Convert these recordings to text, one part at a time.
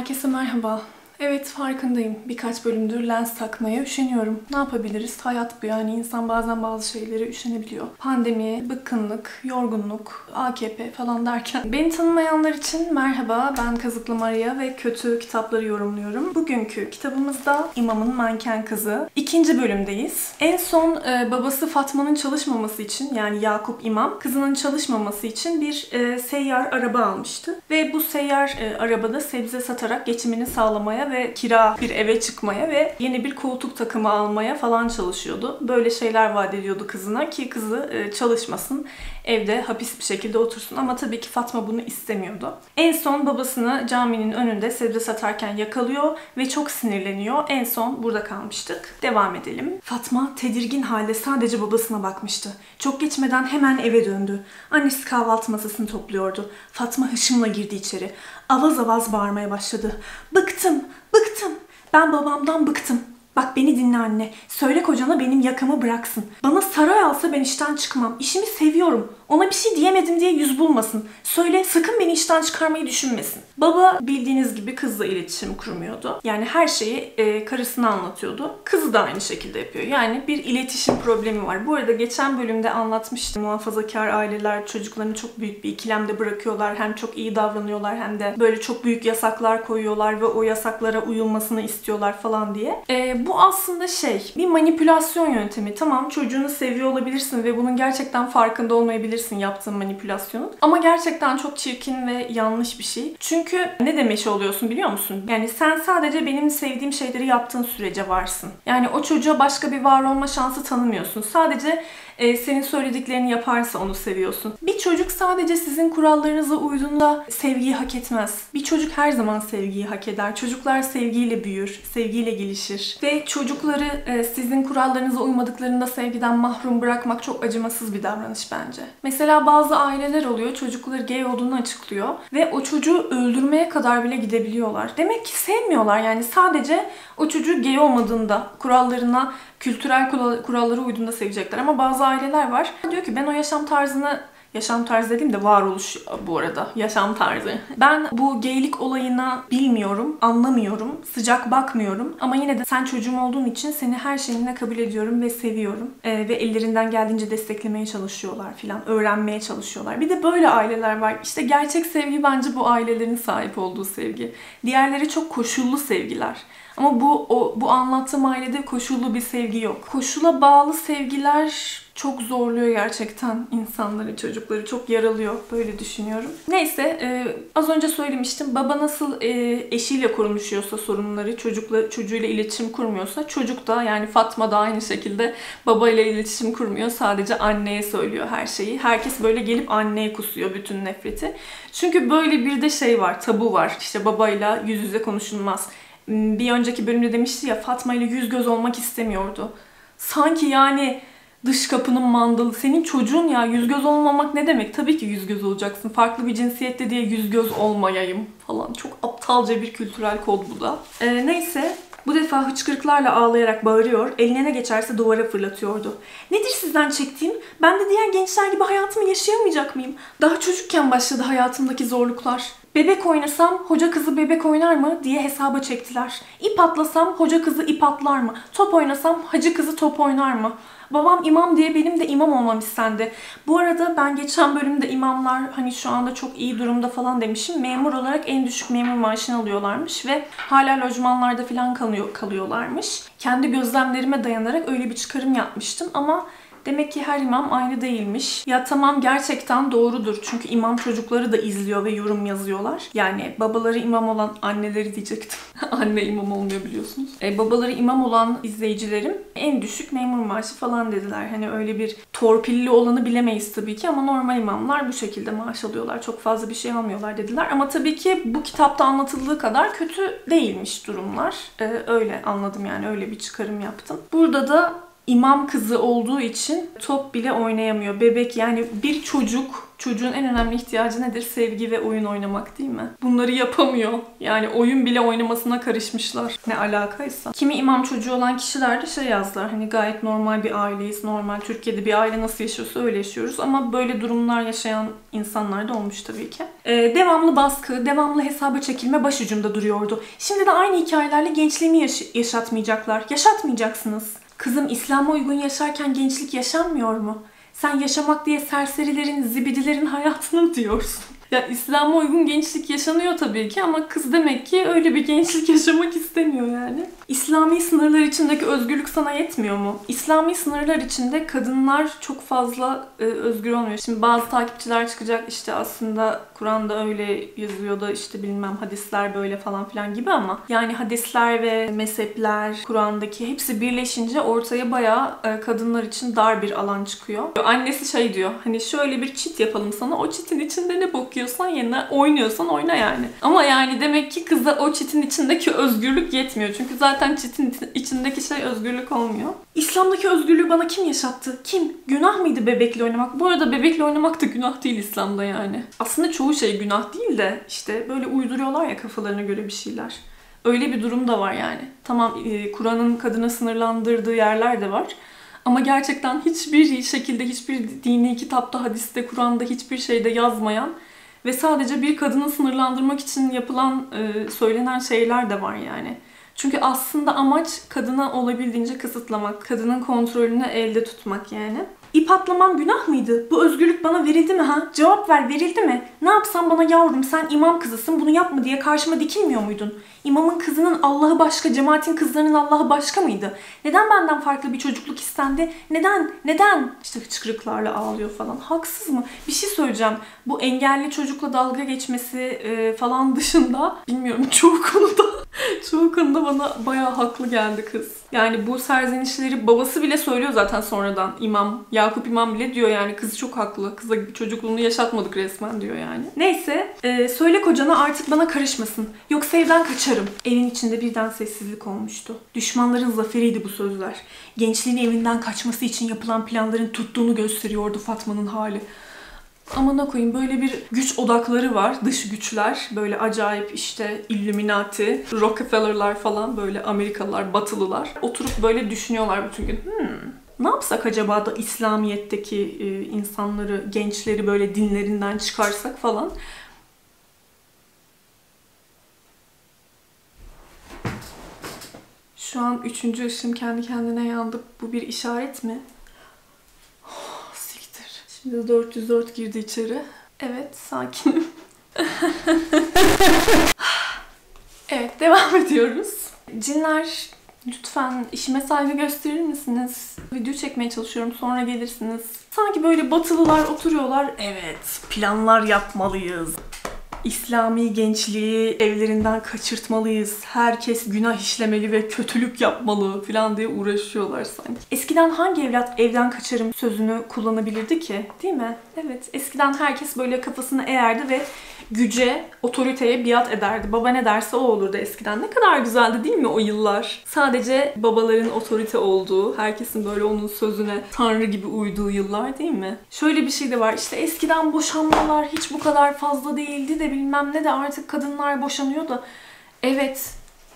Herkese merhaba. Evet, farkındayım. Birkaç bölümdür lens takmaya üşeniyorum. Ne yapabiliriz? Hayat bu yani. İnsan bazen bazı şeylere üşenebiliyor. Pandemi, bıkkınlık, yorgunluk, AKP falan derken. Beni tanımayanlar için merhaba. Ben Kazıklı Maria ve kötü kitapları yorumluyorum. Bugünkü kitabımızda İmam'ın Manken Kızı. 2. bölümdeyiz. En son babası Fatma'nın çalışmaması için, yani Yakup İmam, kızının çalışmaması için bir seyyar araba almıştı. Ve bu seyyar arabada sebze satarak geçimini sağlamaya ve kira bir eve çıkmaya ve yeni bir koltuk takımı almaya falan çalışıyordu. Böyle şeyler vaat ediyordu kızına ki kızı çalışmasın, evde hapis bir şekilde otursun, ama tabii ki Fatma bunu istemiyordu. En son babasını caminin önünde sebze satarken yakalıyor ve çok sinirleniyor. En son burada kalmıştık. Devam edelim. Fatma tedirgin halde sadece babasına bakmıştı. Çok geçmeden hemen eve döndü. Annesi kahvaltı masasını topluyordu. Fatma hışımla girdi içeri. Avaz avaz bağırmaya başladı. Bıktım! Bıktım. Ben babamdan bıktım. Bak beni dinle anne. Söyle kocana benim yakamı bıraksın. Bana saray alsa ben işten çıkmam. İşimi seviyorum. Ona bir şey diyemedim diye yüz bulmasın. Söyle, sakın beni işten çıkarmayı düşünmesin. Baba bildiğiniz gibi kızla iletişim kurmuyordu. Yani her şeyi karısına anlatıyordu. Kızı da aynı şekilde yapıyor. Yani bir iletişim problemi var. Bu arada geçen bölümde anlatmıştım. Muhafazakar aileler çocuklarını çok büyük bir ikilemde bırakıyorlar. Hem çok iyi davranıyorlar hem de böyle çok büyük yasaklar koyuyorlar ve o yasaklara uyulmasını istiyorlar falan diye. Bu aslında bir manipülasyon yöntemi. Tamam, çocuğunu seviyor olabilirsin ve bunun gerçekten farkında olmayabilirsin, yaptığın manipülasyonun. Ama gerçekten çok çirkin ve yanlış bir şey. Çünkü ne demiş oluyorsun biliyor musun? Yani sen sadece benim sevdiğim şeyleri yaptığın sürece varsın. Yani o çocuğa başka bir var olma şansı tanımıyorsun. Sadece senin söylediklerini yaparsa onu seviyorsun. Bir çocuk sadece sizin kurallarınıza uyduğunda sevgiyi hak etmez. Bir çocuk her zaman sevgiyi hak eder. Çocuklar sevgiyle büyür, sevgiyle gelişir. Ve çocukları sizin kurallarınıza uymadıklarında sevgiden mahrum bırakmak çok acımasız bir davranış bence. Mesela bazı aileler oluyor, çocukları gay olduğunu açıklıyor ve o çocuğu öldürmeye kadar bile gidebiliyorlar. Demek ki sevmiyorlar, yani sadece o çocuğu gay olmadığında, kurallarına, kültürel kurallara uyduğunda sevecekler. Ama bazı aileler var, diyor ki ben o yaşam tarzını... Yaşam tarzı dediğim de varoluş bu arada. Yaşam tarzı. Ben bu geylik olayına bilmiyorum, anlamıyorum, sıcak bakmıyorum. Ama yine de sen çocuğum olduğun için seni her şeyinle kabul ediyorum ve seviyorum. Ve ellerinden geldiğince desteklemeye çalışıyorlar filan. Öğrenmeye çalışıyorlar. Bir de böyle aileler var. İşte gerçek sevgi bence bu ailelerin sahip olduğu sevgi. Diğerleri çok koşullu sevgiler. Ama bu anlattığım ailede koşullu bir sevgi yok. Koşula bağlı sevgiler çok zorluyor gerçekten insanları, çocukları. Çok yaralıyor. Böyle düşünüyorum. Neyse, az önce söylemiştim. Baba nasıl eşiyle konuşuyorsa sorunları, çocuğuyla iletişim kurmuyorsa, çocuk da yani Fatma da aynı şekilde babayla iletişim kurmuyor. Sadece anneye söylüyor her şeyi. Herkes böyle gelip anneye kusuyor bütün nefreti. Çünkü böyle bir de var, tabu var. İşte babayla yüz yüze konuşulmaz. Bir önceki bölümde demişti ya, Fatma ile yüz göz olmak istemiyordu. Sanki yani dış kapının mandalı. Senin çocuğun ya, yüz göz olmamak ne demek? Tabii ki yüz göz olacaksın. Farklı bir cinsiyette diye yüz göz olmayayım falan. Çok aptalca bir kültürel kod bu da. Neyse, bu defa hıçkırıklarla ağlayarak bağırıyor. Eline ne geçerse duvara fırlatıyordu. Nedir sizden çektiğim? Ben de diğer gençler gibi hayatımı yaşayamayacak mıyım? Daha çocukken başladı hayatımdaki zorluklar. Bebek oynasam hoca kızı bebek oynar mı diye hesaba çektiler. İp atlasam hoca kızı ip atlar mı? Top oynasam hacı kızı top oynar mı? Babam imam diye benim de imam olmam istendi. Bu arada ben geçen bölümde imamlar hani şu anda çok iyi durumda falan demişim. Memur olarak en düşük memur maaşını alıyorlarmış ve hala lojmanlarda falan kalıyorlarmış. Kendi gözlemlerime dayanarak öyle bir çıkarım yapmıştım ama... Demek ki her imam aynı değilmiş. Ya tamam, gerçekten doğrudur. Çünkü imam çocukları da izliyor ve yorum yazıyorlar. Yani babaları imam olan anneleri diyecektim. Anne imam olmuyor biliyorsunuz. Babaları imam olan izleyicilerim en düşük memur maaşı falan dediler. Hani öyle bir torpilli olanı bilemeyiz tabii ki ama normal imamlar bu şekilde maaş alıyorlar. Çok fazla bir şey almıyorlar dediler. Ama tabii ki bu kitapta anlatıldığı kadar kötü değilmiş durumlar. Öyle anladım yani, öyle bir çıkarım yaptım. Burada da imam kızı olduğu için top bile oynayamıyor. Bebek, yani bir çocuk, çocuğun en önemli ihtiyacı nedir? Sevgi ve oyun oynamak, değil mi? Bunları yapamıyor. Yani oyun bile oynamasına karışmışlar. Ne alakaysa. Kimi imam çocuğu olan kişiler de şey yazlar. Hani gayet normal bir aileyiz. Normal Türkiye'de bir aile nasıl yaşıyorsa öyle yaşıyoruz. Ama böyle durumlar yaşayan insanlar da olmuş tabii ki. Devamlı baskı, devamlı hesaba çekilme başucumda duruyordu. Şimdi de aynı hikayelerle gençliğimi yaşatmayacaklar. Yaşatmayacaksınız. Kızım, İslam'a uygun yaşarken gençlik yaşanmıyor mu? Sen yaşamak diye serserilerin, zibidilerin hayatını diyorsun. Ya İslam'a uygun gençlik yaşanıyor tabii ki ama kız demek ki öyle bir gençlik yaşamak istemiyor yani. İslami sınırlar içindeki özgürlük sana yetmiyor mu? İslami sınırlar içinde kadınlar çok fazla özgür olmuyor. Şimdi bazı takipçiler çıkacak, işte aslında Kur'an'da öyle yazıyor da işte bilmem hadisler böyle falan filan gibi, ama yani hadisler ve mezhepler, Kur'an'daki hepsi birleşince ortaya bayağı kadınlar için dar bir alan çıkıyor. Annesi şey diyor, hani şöyle bir çit yapalım sana, o çitin içinde ne bok yiyorsan yerine, oynuyorsan oyna yani. Ama yani demek ki kıza o çitin içindeki özgürlük yetmiyor. Çünkü zaten çitin içindeki şey özgürlük olmuyor. İslam'daki özgürlüğü bana kim yaşattı? Kim? Günah mıydı bebekle oynamak? Bu arada bebekle oynamak da günah değil İslam'da yani. Aslında çoğu şey günah değil de işte böyle uyduruyorlar ya kafalarına göre bir şeyler. Öyle bir durum da var yani. Tamam, Kur'an'ın kadına sınırlandırdığı yerler de var. Ama gerçekten hiçbir şekilde, hiçbir dini kitapta, hadiste, Kur'an'da hiçbir şeyde yazmayan ve sadece bir kadını sınırlandırmak için yapılan, söylenen şeyler de var yani. Çünkü aslında amaç kadına olabildiğince kısıtlamak, kadının kontrolünü elde tutmak yani. İp atlamam günah mıydı? Bu özgürlük bana verildi mi ha? Cevap ver, verildi mi? Ne yapsam bana yavrum sen imam kızısın bunu yapma diye karşıma dikilmiyor muydun? İmamın kızının Allah'ı başka, cemaatin kızlarının Allah'ı başka mıydı? Neden benden farklı bir çocukluk istendi? Neden? Neden? İşte hıçkırıklarla ağlıyor falan. Haksız mı? Bir şey söyleyeceğim. Bu engelli çocukla dalga geçmesi falan dışında, bilmiyorum, çoğu konuda çoğu konuda bana bayağı haklı geldi kız. Yani bu serzenişleri babası bile söylüyor zaten sonradan. İmam, Yakup İmam bile diyor yani kız çok haklı. Kıza çocukluğunu yaşatmadık resmen diyor yani. Neyse, söyle kocana artık bana karışmasın. Yoksa evden kaçarım. Evin içinde birden sessizlik olmuştu. Düşmanların zaferiydi bu sözler. Gençliğin evinden kaçması için yapılan planların tuttuğunu gösteriyordu Fatma'nın hali. Amına koyayım, böyle bir güç odakları var. Dış güçler. Böyle acayip işte Illuminati, Rockefeller'lar falan, böyle Amerikalılar, Batılılar. Oturup böyle düşünüyorlar bütün gün. Ne yapsak acaba da İslamiyet'teki insanları, gençleri böyle dinlerinden çıkarsak falan. Şu an 3. ışığım kendi kendine yandı. Bu bir işaret mi? Şimdi 404 girdi içeri. Evet, sakinim. Evet, devam ediyoruz. Cinler, lütfen işime saygı gösterir misiniz? Video çekmeye çalışıyorum, sonra gelirsiniz. Sanki böyle Batılılar oturuyorlar. Evet, planlar yapmalıyız. İslami gençliği evlerinden kaçırtmalıyız. Herkes günah işlemeli ve kötülük yapmalı falan diye uğraşıyorlar sanki. Eskiden hangi evlat evden kaçarım sözünü kullanabilirdi ki? Değil mi? Evet. Eskiden herkes böyle kafasını eğerdi ve güce, otoriteye biat ederdi. Baba ne derse o olurdu eskiden. Ne kadar güzeldi değil mi o yıllar? Sadece babaların otorite olduğu, herkesin böyle onun sözüne tanrı gibi uyduğu yıllar değil mi? Şöyle bir şey de var. İşte eskiden boşanmalar hiç bu kadar fazla değildi de bilmem ne de artık kadınlar boşanıyor da. Evet.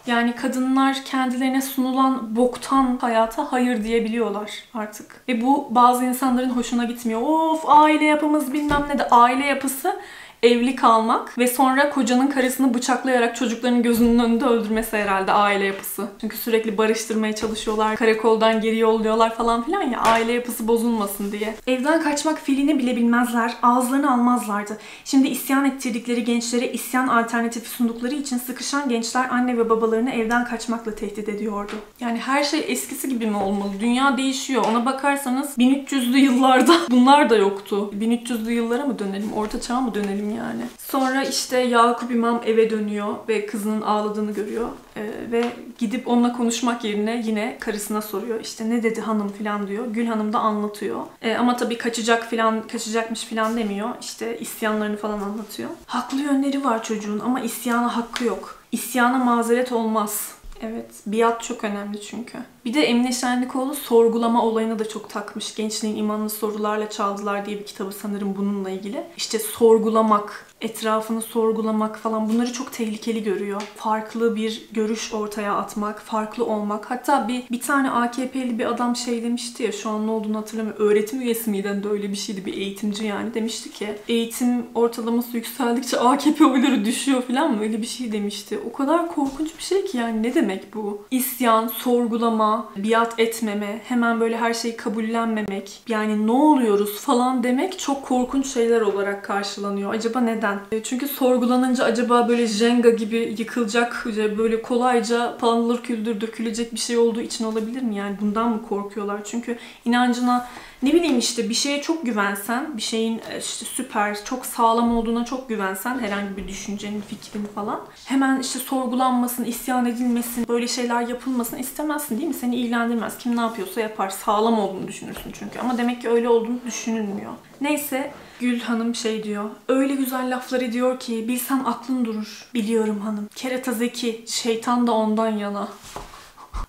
Yani kadınlar kendilerine sunulan boktan hayata hayır diyebiliyorlar artık. Ve bu bazı insanların hoşuna gitmiyor. Of, aile yapımız bilmem ne de. Aile yapısı evli kalmak ve sonra kocanın karısını bıçaklayarak çocukların gözünün önünde öldürmesi herhalde aile yapısı. Çünkü sürekli barıştırmaya çalışıyorlar, karakoldan geri yolluyorlar falan filan ya, aile yapısı bozulmasın diye. Evden kaçmak fiilini bile bilmezler, ağızlarını almazlardı. Şimdi isyan ettirdikleri gençlere isyan alternatifi sundukları için sıkışan gençler anne ve babalarını evden kaçmakla tehdit ediyordu. Yani her şey eskisi gibi mi olmalı? Dünya değişiyor. Ona bakarsanız 1300'lü yıllarda bunlar da yoktu. 1300'lü yıllara mı dönelim? Orta çağa mı dönelim? Yani. Sonra işte Yakup İmam eve dönüyor ve kızının ağladığını görüyor ve gidip onunla konuşmak yerine yine karısına soruyor. İşte ne dedi hanım falan diyor. Gül Hanım da anlatıyor. Ama tabii kaçacakmış falan demiyor. İşte isyanlarını falan anlatıyor. Haklı yönleri var çocuğun ama isyana hakkı yok. İsyana mazeret olmaz. Evet, biat çok önemli çünkü. Bir de Emine Şenlikoğlu sorgulama olayına da çok takmış. Gençliğin imanını sorularla çaldılar diye bir kitabı sanırım bununla ilgili. İşte sorgulamak, etrafını sorgulamak falan, bunları çok tehlikeli görüyor. Farklı bir görüş ortaya atmak, farklı olmak. Hatta bir tane AKP'li bir adam şey demişti ya, şu an ne olduğunu hatırlamıyorum. Öğretim üyesi miydi de öyle bir şeydi, bir eğitimci yani. Demişti ki eğitim ortalaması yükseldikçe AKP oyları düşüyor falan, böyle bir şey demişti. O kadar korkunç bir şey ki yani, ne demek bu? İsyan, sorgulama, biat etmeme, hemen böyle her şeyi kabullenmemek, yani ne oluyoruz falan demek çok korkunç şeyler olarak karşılanıyor. Acaba neden? Çünkü sorgulanınca acaba böyle Jenga gibi yıkılacak, böyle kolayca paldır küldür dökülecek bir şey olduğu için olabilir mi? Yani bundan mı korkuyorlar? Çünkü inancına, ne bileyim işte, bir şeye çok güvensen, bir şeyin işte süper, çok sağlam olduğuna çok güvensen, herhangi bir düşüncenin, fikrin falan, hemen işte sorgulanmasın, isyan edilmesin, böyle şeyler yapılmasın istemezsin değil mi? Seni ilgilendirmez. Kim ne yapıyorsa yapar. Sağlam olduğunu düşünürsün çünkü. Ama demek ki öyle olduğunu düşünülmüyor. Neyse, Gül Hanım şey diyor. Öyle güzel laflar ediyor ki bilsem aklın durur. Biliyorum hanım. Kerata zeki, şeytan da ondan yana.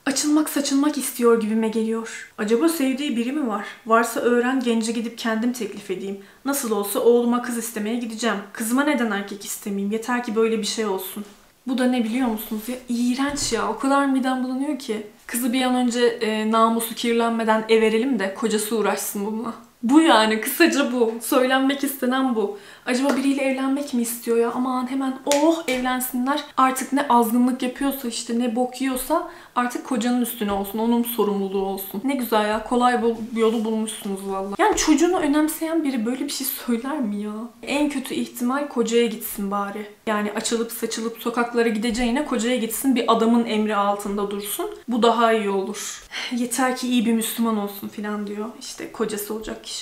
Açılmak saçılmak istiyor gibime geliyor. Acaba sevdiği biri mi var? Varsa öğren, gence gidip kendim teklif edeyim. Nasıl olsa oğluma kız istemeye gideceğim. Kızıma neden erkek istemeyeyim? Yeter ki böyle bir şey olsun. Bu da ne biliyor musunuz ya? İğrenç ya. O kadar midem bulanıyor ki. Kızı bir an önce namusu kirlenmeden everelim de kocası uğraşsın bununla. Bu yani, kısaca bu. Söylenmek istenen bu. Acaba biriyle evlenmek mi istiyor ya? Aman hemen oh evlensinler. Artık ne azgınlık yapıyorsa, işte ne bok yiyorsa artık kocanın üstüne olsun. Onun sorumluluğu olsun. Ne güzel ya. Kolay yolu bulmuşsunuz vallahi. Yani çocuğunu önemseyen biri böyle bir şey söyler mi ya? En kötü ihtimal kocaya gitsin bari. Yani açılıp saçılıp sokaklara gideceğine kocaya gitsin. Bir adamın emri altında dursun. Bu daha iyi olur. Yeter ki iyi bir Müslüman olsun falan diyor. İşte kocası olacak kişi.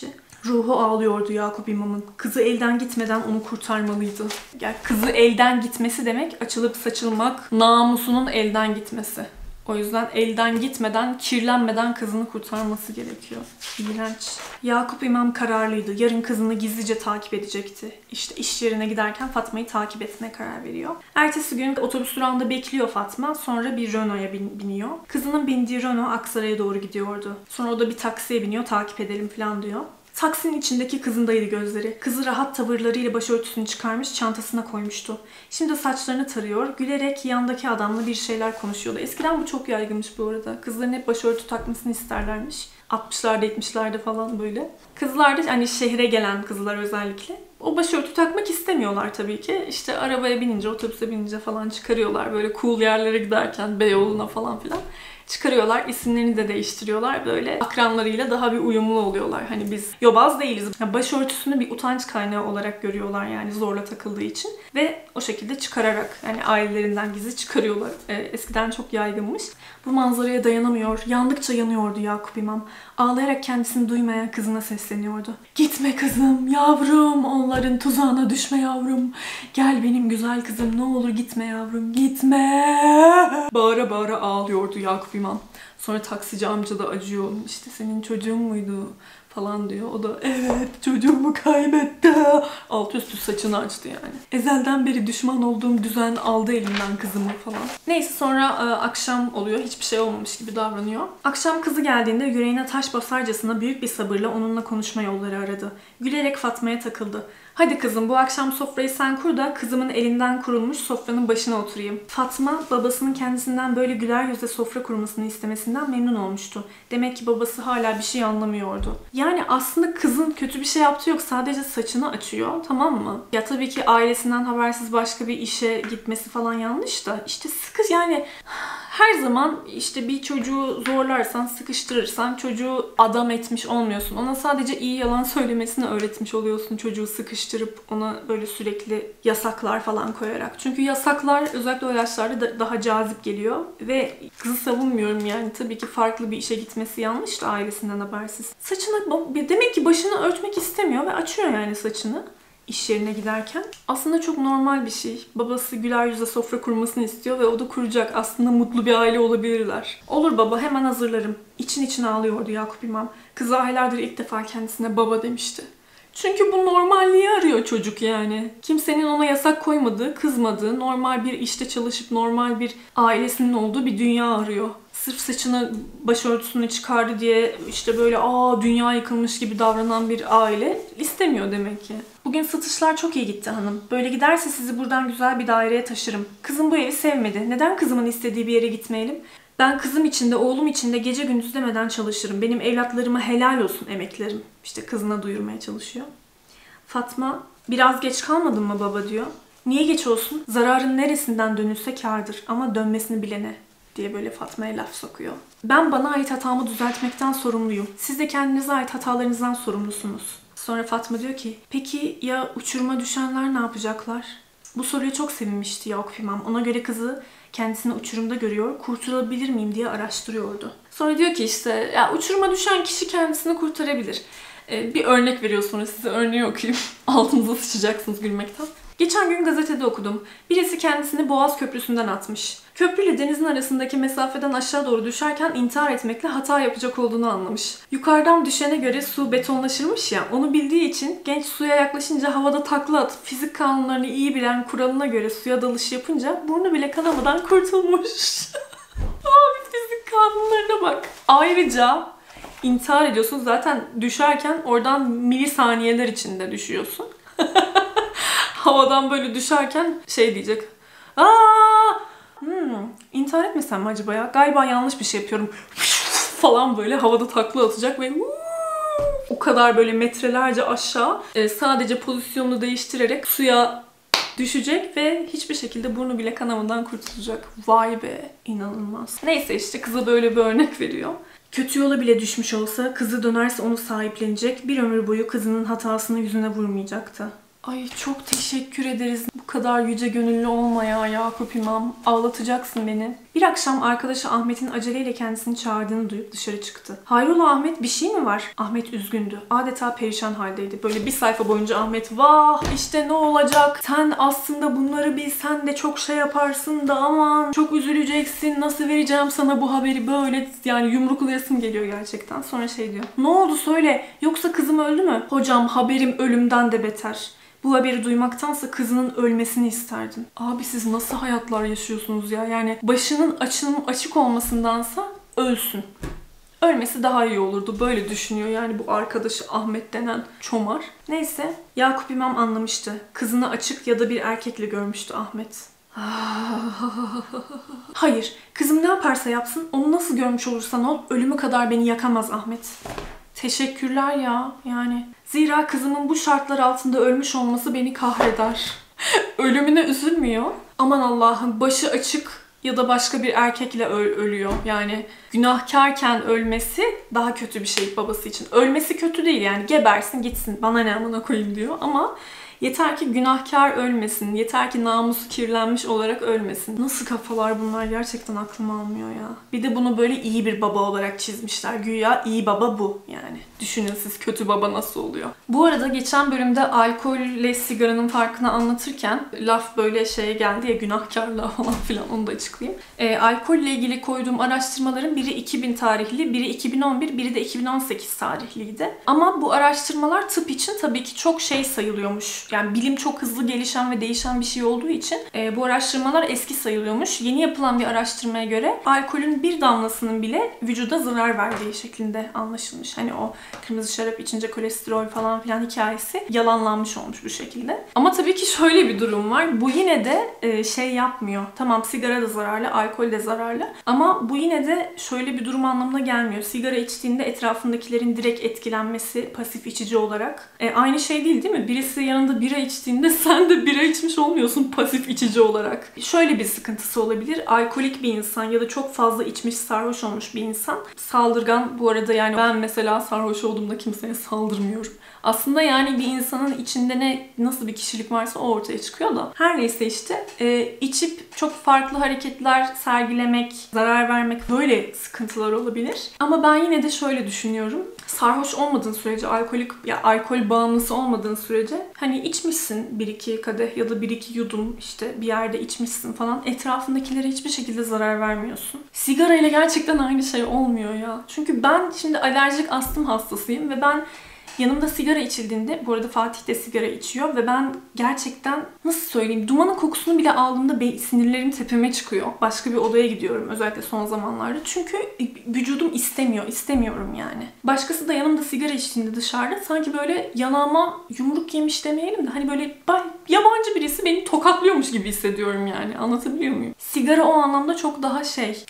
Ruhu ağlıyordu Yakup İmam'ın. Kızı elden gitmeden onu kurtarmalıydı. Yani kızı elden gitmesi demek açılıp saçılmak, namusunun elden gitmesi. O yüzden elden gitmeden, kirlenmeden kızını kurtarması gerekiyor. İğrenç. Yakup İmam kararlıydı. Yarın kızını gizlice takip edecekti. İşte iş yerine giderken Fatma'yı takip etmeye karar veriyor. Ertesi gün otobüs durağında bekliyor Fatma. Sonra bir Renault'a biniyor. Kızının bindiği Renault Aksaray'a doğru gidiyordu. Sonra o da bir taksiye biniyor. Takip edelim falan diyor. Taksinin içindeki kızındaydı gözleri. Kızı rahat tavırlarıyla başörtüsünü çıkarmış, çantasına koymuştu. Şimdi saçlarını tarıyor, gülerek yandaki adamla bir şeyler konuşuyordu. Eskiden bu çok yaygınmış bu arada. Kızların hep başörtü takmasını isterlermiş. 60'larda 70'lerde falan böyle. Kızlar da hani şehre gelen kızlar özellikle. O başörtü takmak istemiyorlar tabii ki. İşte arabaya binince, otobüse binince falan çıkarıyorlar. Böyle cool yerlere giderken, Beyoğlu'na falan filan. Çıkarıyorlar, isimlerini de değiştiriyorlar. Böyle akranlarıyla daha bir uyumlu oluyorlar. Hani biz yobaz değiliz. Yani başörtüsünü bir utanç kaynağı olarak görüyorlar yani, zorla takıldığı için. Ve o şekilde çıkararak, yani ailelerinden gizli çıkarıyorlar. Eskiden çok yaygınmış. Bu manzaraya dayanamıyor. Yandıkça yanıyordu Yakup İmam. Ağlayarak kendisini duymayan kızına sesleniyordu. Gitme kızım, yavrum, onların tuzağına düşme yavrum. Gel benim güzel kızım, ne olur gitme yavrum, gitme. Bağıra bağıra ağlıyordu Yakup İmam. Sonra taksici amca da acıyor. İşte senin çocuğun muydu falan diyor. O da evet çocuğumu kaybetti. Alt üstü saçını açtı yani. Ezelden beri düşman olduğum düzen aldı elimden kızımı falan. Neyse sonra akşam oluyor. Hiçbir şey olmamış gibi davranıyor. Akşam kızı geldiğinde yüreğine taş basarcasına büyük bir sabırla onunla konuşma yolları aradı. Gülerek Fatma'ya takıldı. Hadi kızım bu akşam sofrayı sen kur da kızımın elinden kurulmuş sofranın başına oturayım. Fatma babasının kendisinden böyle güler yüzle sofra kurmasını istemesinden memnun olmuştu. Demek ki babası hala bir şey anlamıyordu. Yani aslında kızın kötü bir şey yaptığı yok. Sadece saçını açıyor, tamam mı? Ya tabii ki ailesinden habersiz başka bir işe gitmesi falan yanlış da. İşte sıkı yani, her zaman işte bir çocuğu zorlarsan, sıkıştırırsan çocuğu adam etmiş olmuyorsun. Ona sadece iyi yalan söylemesini öğretmiş oluyorsun, çocuğu sıkıştırıp ona böyle sürekli yasaklar falan koyarak. Çünkü yasaklar özellikle o yaşlarda daha cazip geliyor. Ve kızı savunmuyorum yani, tabii ki farklı bir işe gitmesi yanlış da ailesinden habersiz. Demek ki başını örtmek istemiyor ve açıyor yani saçını iş yerine giderken. Aslında çok normal bir şey. Babası güler yüzle sofra kurmasını istiyor ve o da kuracak. Aslında mutlu bir aile olabilirler. Olur baba, hemen hazırlarım. İçin için ağlıyordu Yakup İmam. Kızı aylardır ilk defa kendisine baba demişti. Çünkü bu normalliği arıyor çocuk yani. Kimsenin ona yasak koymadığı, kızmadığı, normal bir işte çalışıp normal bir ailesinin olduğu bir dünya arıyor. sırf saçını, başörtüsünü çıkardı diye işte böyle dünya yıkılmış gibi davranan bir aile istemiyor demek ki. Bugün satışlar çok iyi gitti hanım. Böyle giderse sizi buradan güzel bir daireye taşırım. Kızım bu evi sevmedi. Neden kızımın istediği bir yere gitmeyelim? Ben kızım için de oğlum için de gece gündüz demeden çalışırım. Benim evlatlarıma helal olsun emeklerim. İşte kızına duyurmaya çalışıyor. Fatma, biraz geç kalmadın mı baba diyor. Niye geç olsun? Zararın neresinden dönülse kârdır ama dönmesini bilene diye böyle Fatma'ya laf sokuyor. Ben bana ait hatamı düzeltmekten sorumluyum. Siz de kendinize ait hatalarınızdan sorumlusunuz. Sonra Fatma diyor ki, peki ya uçuruma düşenler ne yapacaklar? Bu soruya çok sevinmişti Yakup İmam. Ona göre kızı kendisini uçurumda görüyor, kurtarabilir miyim diye araştırıyordu. Sonra diyor ki işte, ya uçuruma düşen kişi kendisini kurtarabilir. Bir örnek veriyor, sonra size örneği okuyayım. Altınıza sıçacaksınız gülmekten. Geçen gün gazetede okudum. Birisi kendisini Boğaz Köprüsü'nden atmış. Köprüyle denizin arasındaki mesafeden aşağı doğru düşerken intihar etmekle hata yapacak olduğunu anlamış. Yukarıdan düşene göre su betonlaşırmış ya, onu bildiği için genç suya yaklaşınca havada takla atıp fizik kanunlarını iyi bilen kuralına göre suya dalış yapınca burnu bile kanamadan kurtulmuş. Abi fizik kanunlarına bak. Ayrıca intihar ediyorsun, zaten düşerken oradan milisaniyeler içinde düşüyorsun. Havadan böyle düşerken şey diyecek. İntihar etmesem mi acaba ya? Galiba yanlış bir şey yapıyorum. Falan böyle havada takla atacak ve o kadar böyle metrelerce aşağı sadece pozisyonunu değiştirerek suya düşecek ve hiçbir şekilde burnu bile kanamadan kurtulacak. Vay be, inanılmaz. Neyse işte kıza böyle bir örnek veriyor. Kötü yola bile düşmüş olsa kızı dönerse onu sahiplenecek, bir ömür boyu kızının hatasını yüzüne vurmayacaktı. Ay çok teşekkür ederiz. Bu kadar yüce gönüllü olma ya Yakup İmam. Ağlatacaksın beni. Bir akşam arkadaşı Ahmet'in aceleyle kendisini çağırdığını duyup dışarı çıktı. Hayrola Ahmet, bir şey mi var? Ahmet üzgündü. Adeta perişan haldeydi. Böyle bir sayfa boyunca Ahmet vah işte ne olacak? Sen aslında bunları bilsen de çok şey yaparsın da aman çok üzüleceksin. Nasıl vereceğim sana bu haberi böyle, yani yumruklayasım geliyor gerçekten. Sonra şey diyor. Ne oldu söyle, yoksa kızım öldü mü? Hocam haberim ölümden de beter. Bu haberi duymaktansa kızının ölmesini isterdim. Abi siz nasıl hayatlar yaşıyorsunuz ya? Yani başının açık olmasındansa ölsün. Ölmesi daha iyi olurdu. Böyle düşünüyor yani bu arkadaşı Ahmet denen çomar. Neyse Yakup İmam anlamıştı. Kızını açık ya da bir erkekle görmüştü Ahmet. Hayır, kızım ne yaparsa yapsın, onu nasıl görmüş olursan ol, ölümü kadar beni yakamaz Ahmet. Teşekkürler ya yani. Zira kızımın bu şartlar altında ölmüş olması beni kahreder. Ölümüne üzülmüyor. Aman Allah'ım, başı açık ya da başka bir erkekle ölüyor. Yani günahkarken ölmesi daha kötü bir şey babası için. Ölmesi kötü değil yani, gebersin gitsin bana ne amına koyayım diyor ama yeter ki günahkar ölmesin, yeter ki namusu kirlenmiş olarak ölmesin. Nasıl kafalar bunlar, gerçekten aklım almıyor ya. Bir de bunu böyle iyi bir baba olarak çizmişler. Güya iyi baba bu yani. Düşünün siz kötü baba nasıl oluyor. Bu arada geçen bölümde alkolle sigaranın farkını anlatırken laf böyle şeye geldi ya, günahkarlığa falan filan, onu da açıklayayım. Alkolle ilgili koyduğum araştırmaların biri 2000 tarihli, biri 2011, biri de 2018 tarihliydi. Ama bu araştırmalar tıp için tabii ki çok şey sayılıyormuş. Yani bilim çok hızlı gelişen ve değişen bir şey olduğu için bu araştırmalar eski sayılıyormuş. Yeni yapılan bir araştırmaya göre alkolün bir damlasının bile vücuda zarar verdiği şeklinde anlaşılmış. Hani o kırmızı şarap içince kolesterol falan filan hikayesi yalanlanmış olmuş bu şekilde. Ama tabii ki şöyle bir durum var. Bu yine de şey yapmıyor. Tamam, sigara da zararlı, alkol de zararlı. Ama bu yine de şöyle bir durum anlamına gelmiyor. Sigara içtiğinde etrafındakilerin direkt etkilenmesi pasif içici olarak. Aynı şey değil, değil mi? Birisi yanında bira içtiğinde sen de bira içmiş olmuyorsun pasif içici olarak. Şöyle bir sıkıntısı olabilir. Alkolik bir insan ya da çok fazla içmiş, sarhoş olmuş bir insan saldırgan. Bu arada yani ben mesela sarhoş olduğumda kimseye saldırmıyorum. Aslında yani bir insanın içinde nasıl bir kişilik varsa o ortaya çıkıyor da. Her neyse işte içip çok farklı hareketler sergilemek, zarar vermek, böyle sıkıntılar olabilir. Ama ben yine de şöyle düşünüyorum. Sarhoş olmadığın sürece, alkol bağımlısı olmadığın sürece hani içmişsin 1-2 kadeh ya da 1-2 yudum, işte bir yerde içmişsin falan, etrafındakilere hiçbir şekilde zarar vermiyorsun. Sigara ile gerçekten aynı şey olmuyor ya. Çünkü ben şimdi alerjik astım hastasıyım ve ben Yanımda sigara içildiğinde, bu arada Fatih de sigara içiyor ve ben gerçekten nasıl söyleyeyim, dumanın kokusunu bile aldığımda sinirlerim tepeme çıkıyor. Başka bir odaya gidiyorum özellikle son zamanlarda. Çünkü vücudum istemiyor, istemiyorum yani. Başkası da yanımda sigara içtiğinde dışarıda sanki böyle yanağıma yumruk yemiş demeyelim de hani böyle yabancı birisi beni tokatlıyormuş gibi hissediyorum yani. Anlatabiliyor muyum? Sigara o anlamda çok daha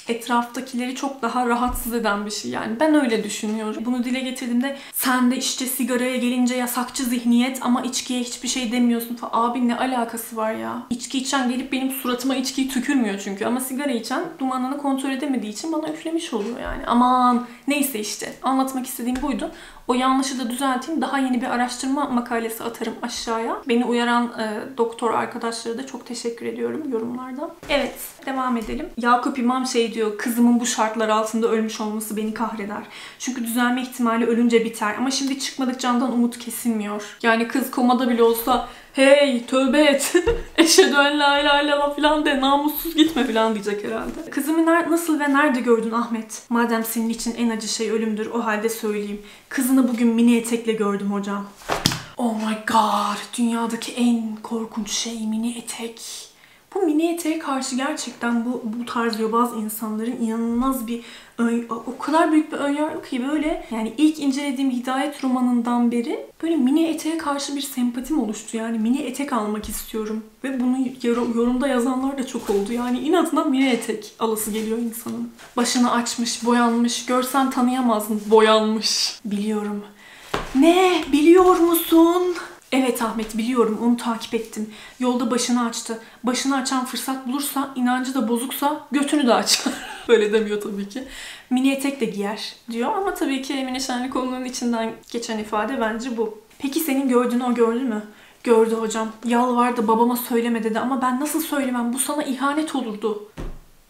etraftakileri çok daha rahatsız eden bir şey yani. Ben öyle düşünüyorum. Bunu dile getirdiğimde sen de işte sigaraya gelince yasakçı zihniyet ama içkiye hiçbir şey demiyorsun falan. Abi ne alakası var ya? İçki içen gelip benim suratıma içkiyi tükürmüyor çünkü ama sigara içen dumanını kontrol edemediği için bana üflemiş oluyor yani. Aman neyse işte. Anlatmak istediğim buydu. O yanlışı da düzelteyim. Daha yeni bir araştırma makalesi atarım aşağıya. Beni uyaran doktor arkadaşlara da çok teşekkür ediyorum yorumlarda. Evet, devam edelim. Yakup İmam diyor, kızımın bu şartlar altında ölmüş olması beni kahreder. Çünkü düzelme ihtimali ölünce biter. Ama şimdi çıkmadık candan umut kesilmiyor. Yani kız komada bile olsa hey tövbe et, eşhedü en la ilahe illallah falan de, namussuz gitme falan diyecek herhalde. Kızımı nasıl ve nerede gördün Ahmet? Madem senin için en acı şey ölümdür, o halde söyleyeyim. Kızını bugün mini etekle gördüm hocam. Oh my god, dünyadaki en korkunç şey mini etek. Bu mini eteğe karşı gerçekten bu tarz yobaz insanların inanılmaz bir o kadar büyük bir önyargı ki böyle yani ilk incelediğim Hidayet romanından beri böyle mini eteğe karşı bir sempatim oluştu. Yani mini etek almak istiyorum. Ve bunu yorumda yazanlar da çok oldu. Yani inatına mini etek alası geliyor insanın. Başını açmış, boyanmış. Görsen tanıyamazdın. Boyanmış. Biliyorum. Ne? Biliyor musun? Evet Ahmet, biliyorum, onu takip ettim. Yolda başını açtı. Başını açan fırsat bulursa, inancı da bozuksa götünü de açar. Böyle demiyor tabii ki. Mini etek de giyer diyor ama tabii ki Emine Şenlikoğlu'nun içinden geçen ifade bence bu. Peki senin gördüğünü o gördü mü? Gördü hocam. Yalvardı, babama söyleme dedi ama ben nasıl söylemem, bu sana ihanet olurdu.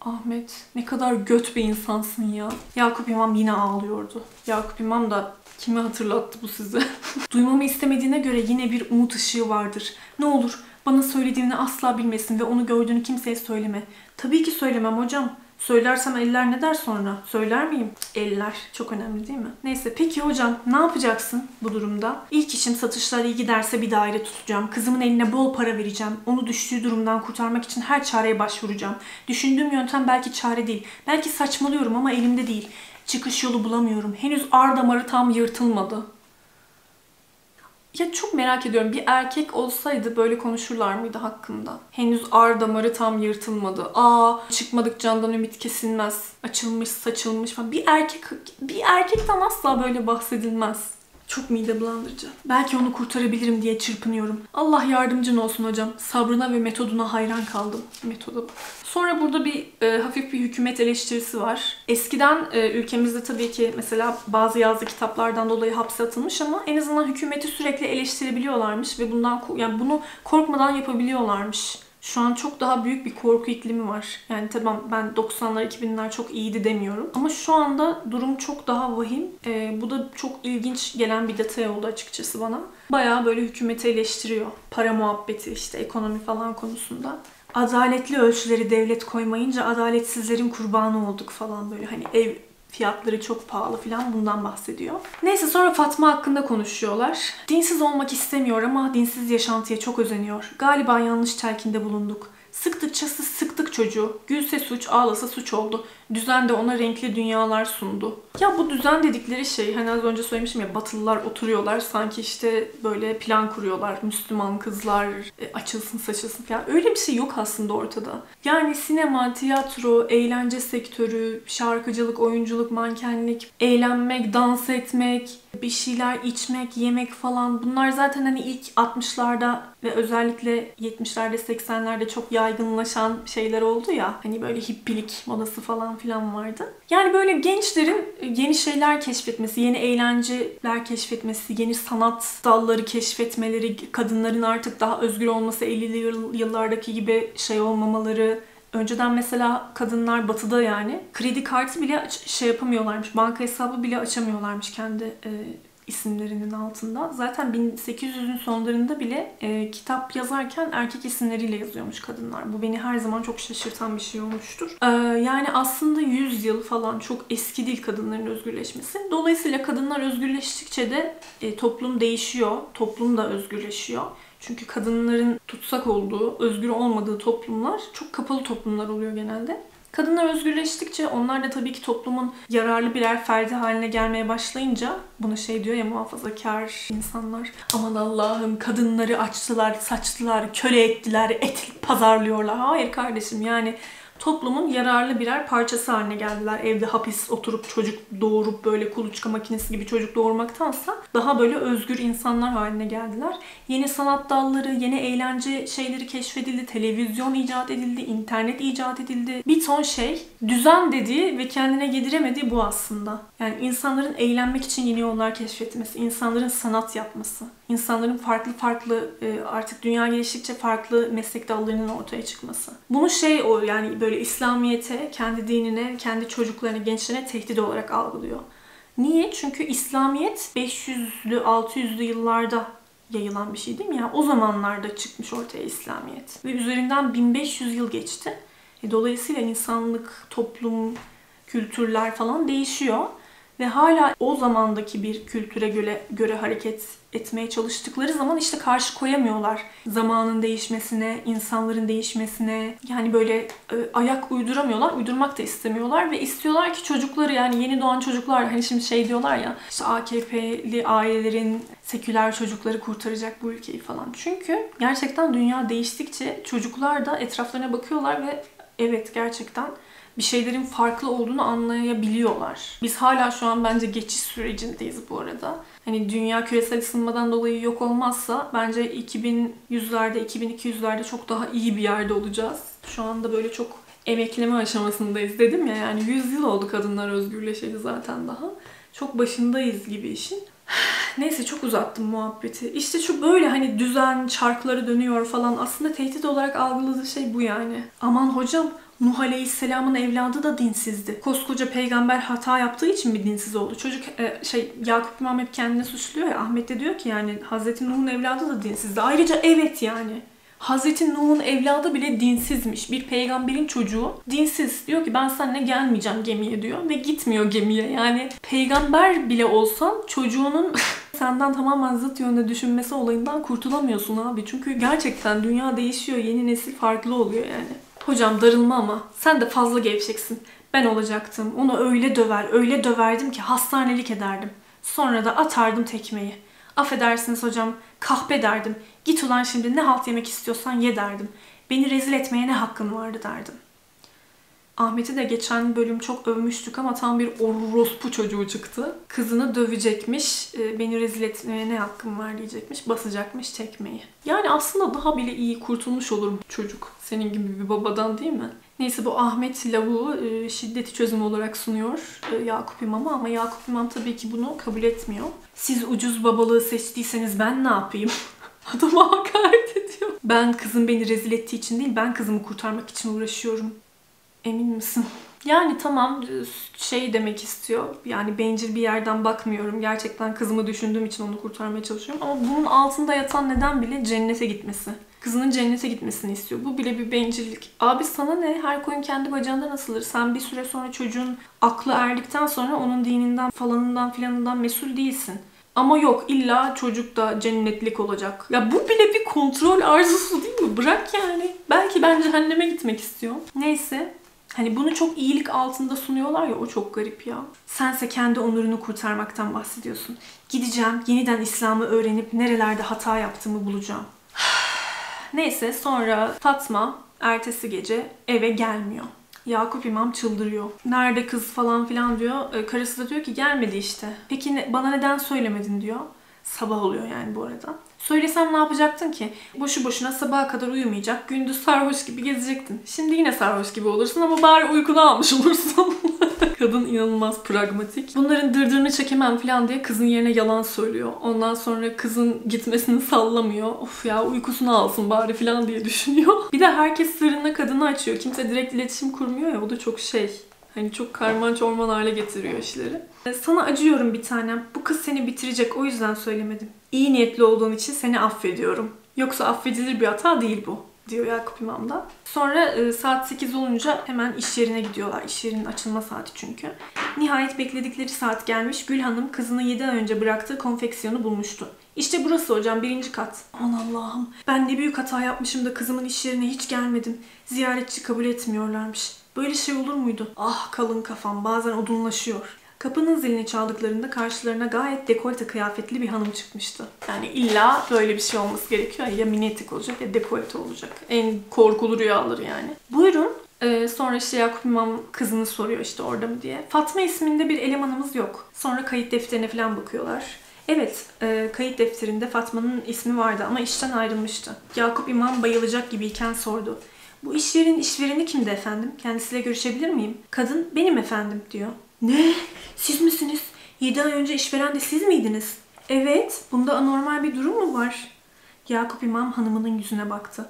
Ahmet, ne kadar göt bir insansın ya. Yakup İmam yine ağlıyordu. Yakup İmam da kimi hatırlattı bu size? Duymamı istemediğine göre yine bir umut ışığı vardır. Ne olur bana söylediğini asla bilmesin ve onu gördüğünü kimseye söyleme. Tabii ki söylemem hocam. Söylersem eller ne der sonra? Söyler miyim? Eller. Çok önemli değil mi? Neyse, peki hocam ne yapacaksın bu durumda? İlk işim satışlar iyi giderse bir daire tutacağım. Kızımın eline bol para vereceğim. Onu düştüğü durumdan kurtarmak için her çareye başvuracağım. Düşündüğüm yöntem belki çare değil. Belki saçmalıyorum ama elimde değil. Çıkış yolu bulamıyorum. Henüz ar damarı tam yırtılmadı. Ya çok merak ediyorum. Bir erkek olsaydı böyle konuşurlar mıydı hakkında? Henüz ar damarı tam yırtılmadı. Aa, çıkmadık candan ümit kesilmez. Açılmış, saçılmış falan. Bir erkekten asla böyle bahsedilmez. Çok mide bulandırıcı. Belki onu kurtarabilirim diye çırpınıyorum. Allah yardımcın olsun hocam. Sabrına ve metoduna hayran kaldım. Metoda bak. Sonra burada hafif bir hükümet eleştirisi var. Eskiden ülkemizde tabii ki mesela bazı yazdığı kitaplardan dolayı hapse atılmış ama en azından hükümeti sürekli eleştirebiliyorlarmış ve bunu korkmadan yapabiliyorlarmış. Şu an çok daha büyük bir korku iklimi var. Yani tamam, ben 90'lar 2000'ler çok iyiydi demiyorum. Ama şu anda durum çok daha vahim. Bu da çok ilginç gelen bir detay oldu açıkçası bana. Bayağı böyle hükümeti eleştiriyor. Para muhabbeti işte, ekonomi falan konusunda. Adaletli ölçüleri devlet koymayınca adaletsizlerin kurbanı olduk falan böyle. Hani ev fiyatları çok pahalı falan, bundan bahsediyor. Neyse, sonra Fatma hakkında konuşuyorlar. Dinsiz olmak istemiyor ama dinsiz yaşantıya çok özeniyor. Galiba yanlış telkinde bulunduk. Sıktıkça sıktık çocuğu. Gülse suç, ağlasa suç oldu. Düzen de ona renkli dünyalar sundu. Ya bu düzen dedikleri şey, hani az önce söylemiştim ya, Batılılar oturuyorlar sanki işte böyle plan kuruyorlar. Müslüman kızlar açılsın saçılsın falan. Öyle bir şey yok aslında ortada. Yani sinema, tiyatro, eğlence sektörü, şarkıcılık, oyunculuk, mankenlik, eğlenmek, dans etmek, bir şeyler içmek, yemek falan. Bunlar zaten hani ilk 60'larda ve özellikle 70'lerde, 80'lerde çok yaygınlaşan şeyler oldu ya. Hani böyle hippilik modası falan filan vardı. Yani böyle gençlerin yeni şeyler keşfetmesi, yeni eğlenceler keşfetmesi, yeni sanat dalları keşfetmeleri, kadınların artık daha özgür olması, 50'li yıllardaki gibi şey olmamaları. Önceden mesela kadınlar batıda yani kredi kartı bile şey yapamıyorlarmış, banka hesabı bile açamıyorlarmış kendi isimlerinin altında. Zaten 1800'ün sonlarında bile kitap yazarken erkek isimleriyle yazıyormuş kadınlar. Bu beni her zaman çok şaşırtan bir şey olmuştur. Yani aslında 100 yıl falan çok eski değil kadınların özgürleşmesi. Dolayısıyla kadınlar özgürleştikçe de toplum değişiyor. Toplum da özgürleşiyor. Çünkü kadınların tutsak olduğu, özgür olmadığı toplumlar çok kapalı toplumlar oluyor genelde. Kadınlar özgürleştikçe onlar da tabii ki toplumun yararlı birer ferdi haline gelmeye başlayınca, buna şey diyor ya muhafazakar insanlar, aman Allah'ım kadınları açtılar, saçtılar, köle ettiler, etlik pazarlıyorlar. Hayır kardeşim, yani toplumun yararlı birer parçası haline geldiler. Evde hapis oturup çocuk doğurup böyle kuluçka makinesi gibi çocuk doğurmaktansa daha böyle özgür insanlar haline geldiler. Yeni sanat dalları, yeni eğlence şeyleri keşfedildi. Televizyon icat edildi, internet icat edildi. Bir ton şey. Düzen dediği ve kendine yediremediği bu aslında. Yani insanların eğlenmek için yeni yollar keşfetmesi, insanların sanat yapması, insanların farklı artık dünya geliştikçe farklı meslek dallarının ortaya çıkması. Bunu yani böyle İslamiyet'e, kendi dinine, kendi çocuklarına, gençlerine tehdit olarak algılıyor. Niye? Çünkü İslamiyet 500'lü, 600'lü yıllarda yayılan bir şey değil mi? Yani o zamanlarda çıkmış ortaya İslamiyet. Ve üzerinden 1500 yıl geçti. Dolayısıyla insanlık, toplum, kültürler falan değişiyor. Ve hala o zamandaki bir kültüre göre hareket etmeye çalıştıkları zaman işte karşı koyamıyorlar. Zamanın değişmesine, insanların değişmesine, yani böyle ayak uyduramıyorlar, uydurmak da istemiyorlar ve istiyorlar ki çocukları, yani yeni doğan çocuklar, hani şimdi şey diyorlar ya, işte AKP'li ailelerin seküler çocukları kurtaracak bu ülkeyi falan. Çünkü gerçekten dünya değiştikçe çocuklar da etraflarına bakıyorlar ve evet, gerçekten bir şeylerin farklı olduğunu anlayabiliyorlar. Biz hala şu an bence geçiş sürecindeyiz bu arada. Hani dünya küresel ısınmadan dolayı yok olmazsa bence 2100'lerde, 2200'lerde çok daha iyi bir yerde olacağız. Şu anda böyle çok emekleme aşamasındayız dedim ya, yani 100 yıl oldu kadınlar özgürleşeli zaten daha. Çok başındayız gibi işin. Neyse, çok uzattım muhabbeti. İşte şu böyle hani düzen çarkları dönüyor falan, aslında tehdit olarak algıladığı şey bu yani. Aman hocam, Nuh Aleyhisselam'ın evladı da dinsizdi. Koskoca peygamber hata yaptığı için mi dinsiz oldu? Çocuk Yakup İmam hep kendini suçluyor ya. Ahmet de diyor ki yani Hz. Nuh'un evladı da dinsizdi. Ayrıca evet yani. Hz. Nuh'un evladı bile dinsizmiş. Bir peygamberin çocuğu dinsiz. Diyor ki ben seninle gelmeyeceğim gemiye diyor. Ve gitmiyor gemiye. Yani peygamber bile olsan çocuğunun senden tamamen zıt yönde düşünmesi olayından kurtulamıyorsun abi. Çünkü gerçekten dünya değişiyor. Yeni nesil farklı oluyor yani. Hocam darılma ama. Sen de fazla gevşeksin. Ben olacaktım. Onu öyle döver, öyle döverdim ki hastanelik ederdim. Sonra da atardım tekmeyi. Affedersiniz hocam, kahpe derdim. Git ulan şimdi ne halt yemek istiyorsan ye derdim. Beni rezil etmeye ne hakkım vardı derdim. Ahmet'i de geçen bölüm çok övmüştük ama tam bir orospu çocuğu çıktı. Kızını dövecekmiş, beni rezil etmeye ne hakkım var diyecekmiş, basacakmış tekmeyi. Yani aslında daha bile iyi kurtulmuş olur bu çocuk. Senin gibi bir babadan değil mi? Neyse, bu Ahmet lavuğu şiddeti çözüm olarak sunuyor Yakup İmam'a ama Yakup İmam tabii ki bunu kabul etmiyor. Siz ucuz babalığı seçtiyseniz ben ne yapayım? Adama hakaret ediyor. Ben kızım beni rezil ettiği için değil, ben kızımı kurtarmak için uğraşıyorum. Emin misin? Yani tamam, şey demek istiyor. Yani bencil bir yerden bakmıyorum. Gerçekten kızımı düşündüğüm için onu kurtarmaya çalışıyorum. Ama bunun altında yatan neden bile cennete gitmesi. Kızının cennete gitmesini istiyor. Bu bile bir bencillik. Abi sana ne? Her koyun kendi bacağından asılır. Sen bir süre sonra çocuğun aklı erdikten sonra onun dininden falanından filanından mesul değilsin. Ama yok, illa çocuk da cennetlik olacak. Ya bu bile bir kontrol arzusu değil mi? Bırak yani. Belki ben cehenneme gitmek istiyorum. Neyse. Hani bunu çok iyilik altında sunuyorlar ya, o çok garip ya. Sense kendi onurunu kurtarmaktan bahsediyorsun. Gideceğim, yeniden İslam'ı öğrenip nerelerde hata yaptığımı bulacağım. Neyse, sonra Fatma ertesi gece eve gelmiyor. Yakup İmam çıldırıyor. Nerede kız falan filan diyor. Karısı da diyor ki gelmedi işte. Peki bana neden söylemedin diyor. Sabah oluyor yani bu arada. Söylesem ne yapacaktın ki? Boşu boşuna sabaha kadar uyumayacak, gündüz sarhoş gibi gezecektin. Şimdi yine sarhoş gibi olursun ama bari uykunu almış olursun. Kadın inanılmaz pragmatik. Bunların dırdırını çekemem falan diye kızın yerine yalan söylüyor. Ondan sonra kızın gitmesini sallamıyor. Of ya, uykusunu alsın bari falan diye düşünüyor. Bir de herkes sırrını kadına açıyor. Kimse direkt iletişim kurmuyor ya, o da çok şey. Hani çok karman çorman hale getiriyor işleri. Sana acıyorum bir tanem. Bu kız seni bitirecek, o yüzden söylemedim. İyi niyetli olduğun için seni affediyorum. Yoksa affedilir bir hata değil bu, diyor Yakup İmam da. Sonra saat 8 olunca hemen iş yerine gidiyorlar. İş yerinin açılma saati çünkü. Nihayet bekledikleri saat gelmiş. Gül Hanım kızını 7 ay önce bıraktığı konfeksiyonu bulmuştu. İşte burası hocam, 1. kat. Aman Allah'ım, ben ne büyük hata yapmışım da kızımın iş yerine hiç gelmedim. Ziyaretçi kabul etmiyorlarmış. Böyle şey olur muydu? Ah kalın kafam, bazen odunlaşıyor. Kapının zilini çaldıklarında karşılarına gayet dekolte kıyafetli bir hanım çıkmıştı. Yani illa böyle bir şey olması gerekiyor. Ya mini etek olacak ya dekolte olacak. En korkulu rüyaları yani. Buyurun. Sonra işte Yakup İmam kızını soruyor işte orada mı diye. Fatma isminde bir elemanımız yok. Sonra kayıt defterine falan bakıyorlar. Evet, kayıt defterinde Fatma'nın ismi vardı ama işten ayrılmıştı. Yakup İmam bayılacak gibiyken sordu. Bu iş yerinin işvereni kimdi efendim? Kendisiyle görüşebilir miyim? Kadın, benim efendim diyor. Ne? Siz misiniz? 7 ay önce işveren de siz miydiniz? Evet. Bunda anormal bir durum mu var? Yakup İmam hanımının yüzüne baktı.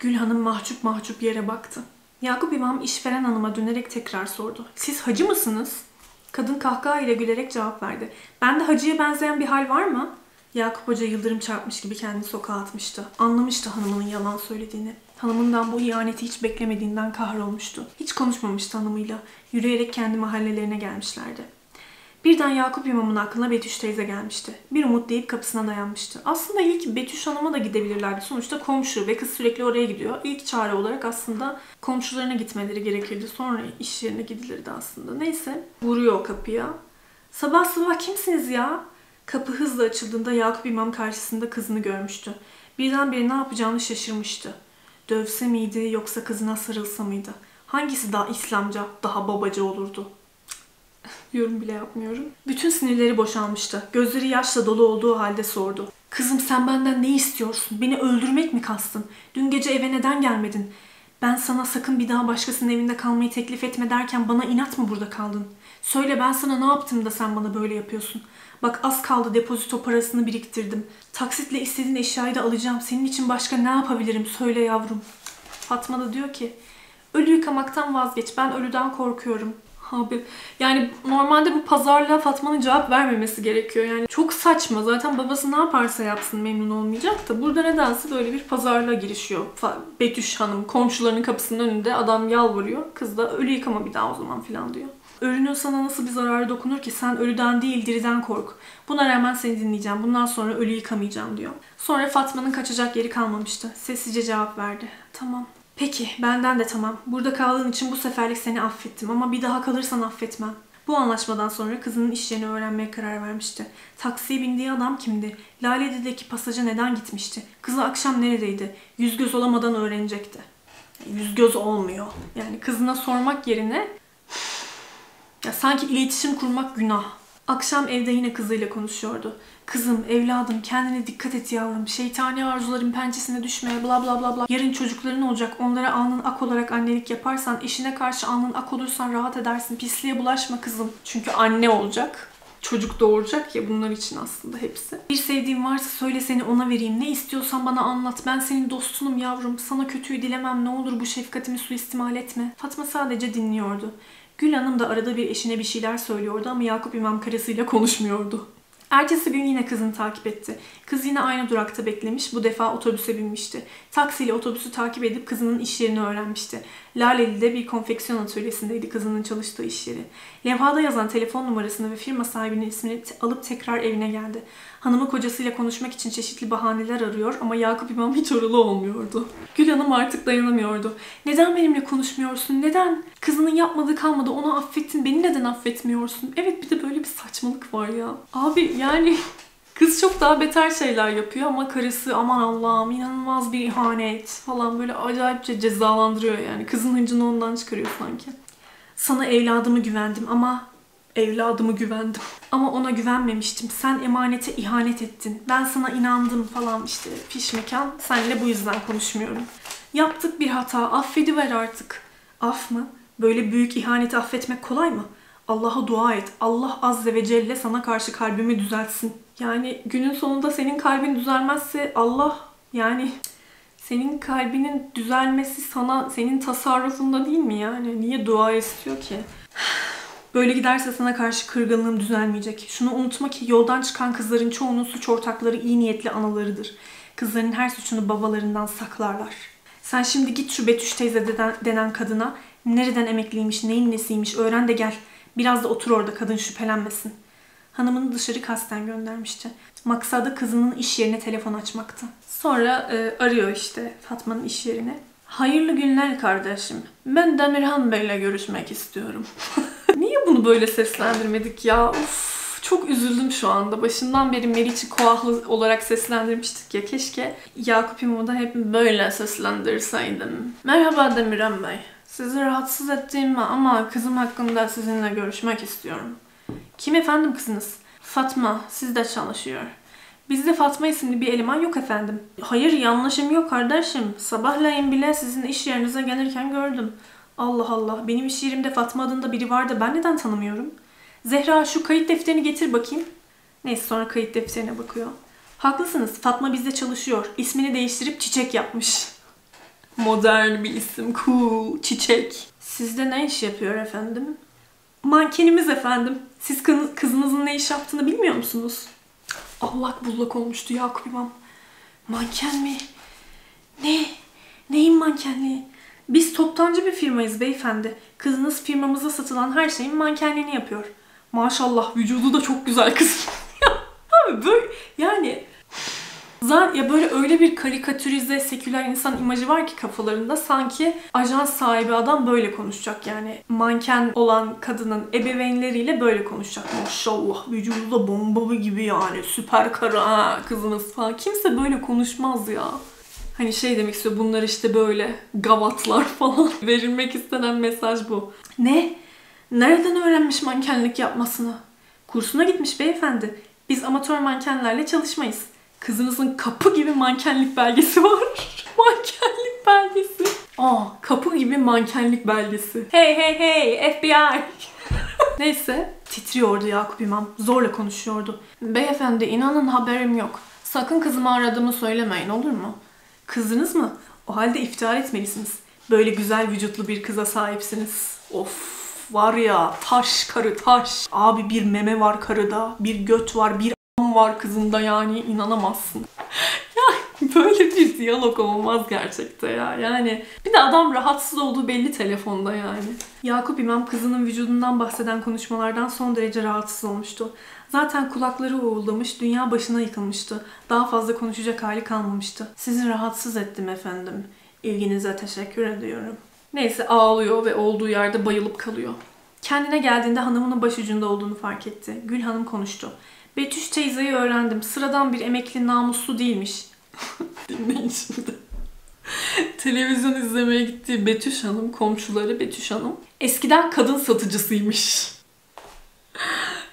Gül Hanım mahcup mahcup yere baktı. Yakup İmam işveren hanıma dönerek tekrar sordu. Siz hacı mısınız? Kadın kahkaha ile gülerek cevap verdi. Bende hacıya benzeyen bir hal var mı? Yakup Hoca yıldırım çarpmış gibi kendini sokağa atmıştı. Anlamıştı hanımının yalan söylediğini. Hanımından bu ihaneti hiç beklemediğinden kahrolmuştu. Hiç konuşmamıştı hanımıyla. Yürüyerek kendi mahallelerine gelmişlerdi. Birden Yakup İmam'ın aklına Betüş teyze gelmişti. Bir umut deyip kapısına dayanmıştı. Aslında ilk Betüş Hanım'a da gidebilirlerdi. Sonuçta komşu ve kız sürekli oraya gidiyor. İlk çare olarak aslında komşularına gitmeleri gerekirdi. Sonra iş yerine gidilirdi aslında. Neyse, vuruyor o kapıya. Sabah sabah kimsiniz ya? Kapı hızla açıldığında Yakup İmam karşısında kızını görmüştü. Birdenbire ne yapacağını şaşırmıştı. Dövse miydi yoksa kızına sarılsa mıydı? Hangisi daha İslamca, daha babacı olurdu? Yorum bile yapmıyorum. Bütün sinirleri boşalmıştı. Gözleri yaşla dolu olduğu halde sordu. Kızım, sen benden ne istiyorsun? Beni öldürmek mi kastın? Dün gece eve neden gelmedin? Ben sana sakın bir daha başkasının evinde kalmayı teklif etme derken bana inat mı burada kaldın? Söyle, ben sana ne yaptım da sen bana böyle yapıyorsun? Bak, az kaldı depozito parasını biriktirdim. Taksitle istediğin eşyayı da alacağım. Senin için başka ne yapabilirim? Söyle yavrum. Fatma da diyor ki, ölü yıkamaktan vazgeç. Ben ölüden korkuyorum. Abi, yani normalde bu pazarlığa Fatma'nın cevap vermemesi gerekiyor. Yani çok saçma. Zaten babası ne yaparsa yapsın memnun olmayacak da. Burada nedense böyle bir pazarlığa girişiyor. Betüş Hanım komşularının kapısının önünde, adam yalvarıyor. Kız da ölü yıkama bir daha o zaman falan diyor. Ölünün sana nasıl bir zararı dokunur ki? Sen ölüden değil diriden kork. Buna rağmen seni dinleyeceğim. Bundan sonra ölü yıkamayacağım diyor. Sonra Fatma'nın kaçacak yeri kalmamıştı. Sessizce cevap verdi. Tamam. Peki, benden de tamam. Burada kaldığın için bu seferlik seni affettim ama bir daha kalırsan affetmem. Bu anlaşmadan sonra kızının iş yerini öğrenmeye karar vermişti. Taksiye bindiği adam kimdi? Lalede'deki pasaja neden gitmişti? Kızı akşam neredeydi? Yüz göz olamadan öğrenecekti. Yüz göz olmuyor. Yani kızına sormak yerine... Ya sanki iletişim kurmak günah. Akşam evde yine kızıyla konuşuyordu. Kızım, evladım, kendine dikkat et yavrum. Şeytani arzuların pençesine düşmeye, bla bla bla bla. Yarın çocukların olacak. Onlara alnın ak olarak annelik yaparsan, eşine karşı alnın ak olursan rahat edersin. Pisliğe bulaşma kızım. Çünkü anne olacak. Çocuk doğuracak ya, bunlar için aslında hepsi. Bir sevdiğin varsa söyle, seni ona vereyim. Ne istiyorsan bana anlat. Ben senin dostunum yavrum. Sana kötüyü dilemem. Ne olur bu şefkatimi suistimal etme. Fatma sadece dinliyordu. Gül Hanım da arada bir eşine bir şeyler söylüyordu ama Yakup İmam karısıyla konuşmuyordu. Ertesi gün yine kızını takip etti. Kız yine aynı durakta beklemiş, bu defa otobüse binmişti. Taksiyle otobüsü takip edip kızının iş yerini öğrenmişti. Laleli'de bir konfeksiyon atölyesindeydi kızının çalıştığı iş yeri. Levhada yazan telefon numarasını ve firma sahibinin ismini alıp tekrar evine geldi. Hanımı kocasıyla konuşmak için çeşitli bahaneler arıyor ama Yakup İmam hiç oralı olmuyordu. Gül Hanım artık dayanamıyordu. Neden benimle konuşmuyorsun? Neden? Kızının yapmadığı kalmadı, onu affettin, beni neden affetmiyorsun? Evet, bir de böyle bir saçmalık var ya. Abi yani kız çok daha beter şeyler yapıyor ama karısı aman Allah'ım inanılmaz bir ihanet falan böyle acayipçe cezalandırıyor yani. Kızın hıncını ondan çıkarıyor sanki. Sana evladımı güvendim ama... Evladımı güvendim. Ama ona güvenmemiştim. Sen emanete ihanet ettin. Ben sana inandım falan işte. Piş mekan. Seninle bu yüzden konuşmuyorum. Yaptık bir hata. Affediver artık. Af mı? Böyle büyük ihaneti affetmek kolay mı? Allah'a dua et. Allah Azze ve Celle sana karşı kalbimi düzeltsin. Yani günün sonunda senin kalbin düzelmezse Allah yani... Senin kalbinin düzelmesi sana, senin tasarrufunda değil mi yani? Niye dua istiyor ki? Böyle giderse sana karşı kırgınlığım düzelmeyecek. Şunu unutma ki yoldan çıkan kızların çoğunun suç ortakları iyi niyetli analarıdır. Kızların her suçunu babalarından saklarlar. Sen şimdi git şu Betüş teyze denen kadına, nereden emekliymiş, neyin nesiymiş öğren de gel. Biraz da otur orada, kadın şüphelenmesin. Hanımını dışarı kasten göndermişti. Maksadı kızının iş yerine telefon açmaktı. Sonra arıyor işte Fatma'nın iş yerine. Hayırlı günler kardeşim. Ben Demirhan Bey'le görüşmek istiyorum. Niye bunu böyle seslendirmedik ya? Of, çok üzüldüm şu anda. Başından beri Meriç'i koahlı olarak seslendirmiştik ya. Keşke Yakup İmam'ı da hep böyle seslendirseydim. Merhaba Demirhan Bey. Sizi rahatsız ettiğimi ama kızım hakkında sizinle görüşmek istiyorum. Kim efendim kızınız? Fatma, sizde çalışıyor. Bizde Fatma isimli bir eleman yok efendim. Hayır, yanlışım yok kardeşim. Sabahleyin bile sizin iş yerinize gelirken gördüm. Allah Allah, benim iş yerimde Fatma adında biri vardı, ben neden tanımıyorum? Zehra, şu kayıt defterini getir bakayım. Neyse, sonra kayıt defterine bakıyor. Haklısınız, Fatma bizde çalışıyor. İsmini değiştirip Çiçek yapmış. Modern bir isim, cool, Çiçek. Sizde ne iş yapıyor efendim? Mankenimiz efendim. Siz kızınızın ne iş yaptığını bilmiyor musunuz? Allak bullak olmuştu Yakup İmam. Manken mi? Ne? Neyin mankenliği? Biz toptancı bir firmayız beyefendi. Kızınız firmamıza satılan her şeyin mankenliğini yapıyor. Maşallah, vücudu da çok güzel kız. Abi böyle yani... Ya böyle öyle bir karikatürize seküler insan imajı var ki kafalarında, sanki ajans sahibi adam böyle konuşacak yani. Manken olan kadının ebeveynleriyle böyle konuşacak. Maşallah vücudu da bombalı gibi yani, süper kara kızımız falan. Kimse böyle konuşmaz ya. Hani şey demek istiyor, bunlar işte böyle gavatlar falan. Verilmek istenen mesaj bu. Ne? Nereden öğrenmiş mankenlik yapmasını? Kursuna gitmiş beyefendi. Biz amatör mankenlerle çalışmayız. Kızınızın kapı gibi mankenlik belgesi var. Mankenlik belgesi. Aa, kapı gibi mankenlik belgesi. Hey hey hey FBI. Neyse, titriyordu Yakup İmam. Zorla konuşuyordu. Beyefendi inanın haberim yok. Sakın kızımı aradığımı söylemeyin, olur mu? Kızınız mı? O halde iftihar etmelisiniz. Böyle güzel vücutlu bir kıza sahipsiniz. Of var ya, taş karı taş. Abi bir meme var karıda, bir göt var, bir var kızında yani, inanamazsın. Yani böyle bir diyalog olmaz gerçekte ya. Yani bir de adam rahatsız olduğu belli telefonda yani. Yakup İmam kızının vücudundan bahseden konuşmalardan son derece rahatsız olmuştu. Zaten kulakları uğuldamış, dünya başına yıkılmıştı. Daha fazla konuşacak hali kalmamıştı. Sizi rahatsız ettim efendim. İlginize teşekkür ediyorum. Neyse, ağlıyor ve olduğu yerde bayılıp kalıyor. Kendine geldiğinde hanımının başucunda olduğunu fark etti. Gül Hanım konuştu. Betüş teyzeyi öğrendim. Sıradan bir emekli, namuslu değilmiş. Dinleyin şimdi. Televizyon izlemeye gittiği Betüş Hanım, komşuları Betüş Hanım eskiden kadın satıcısıymış.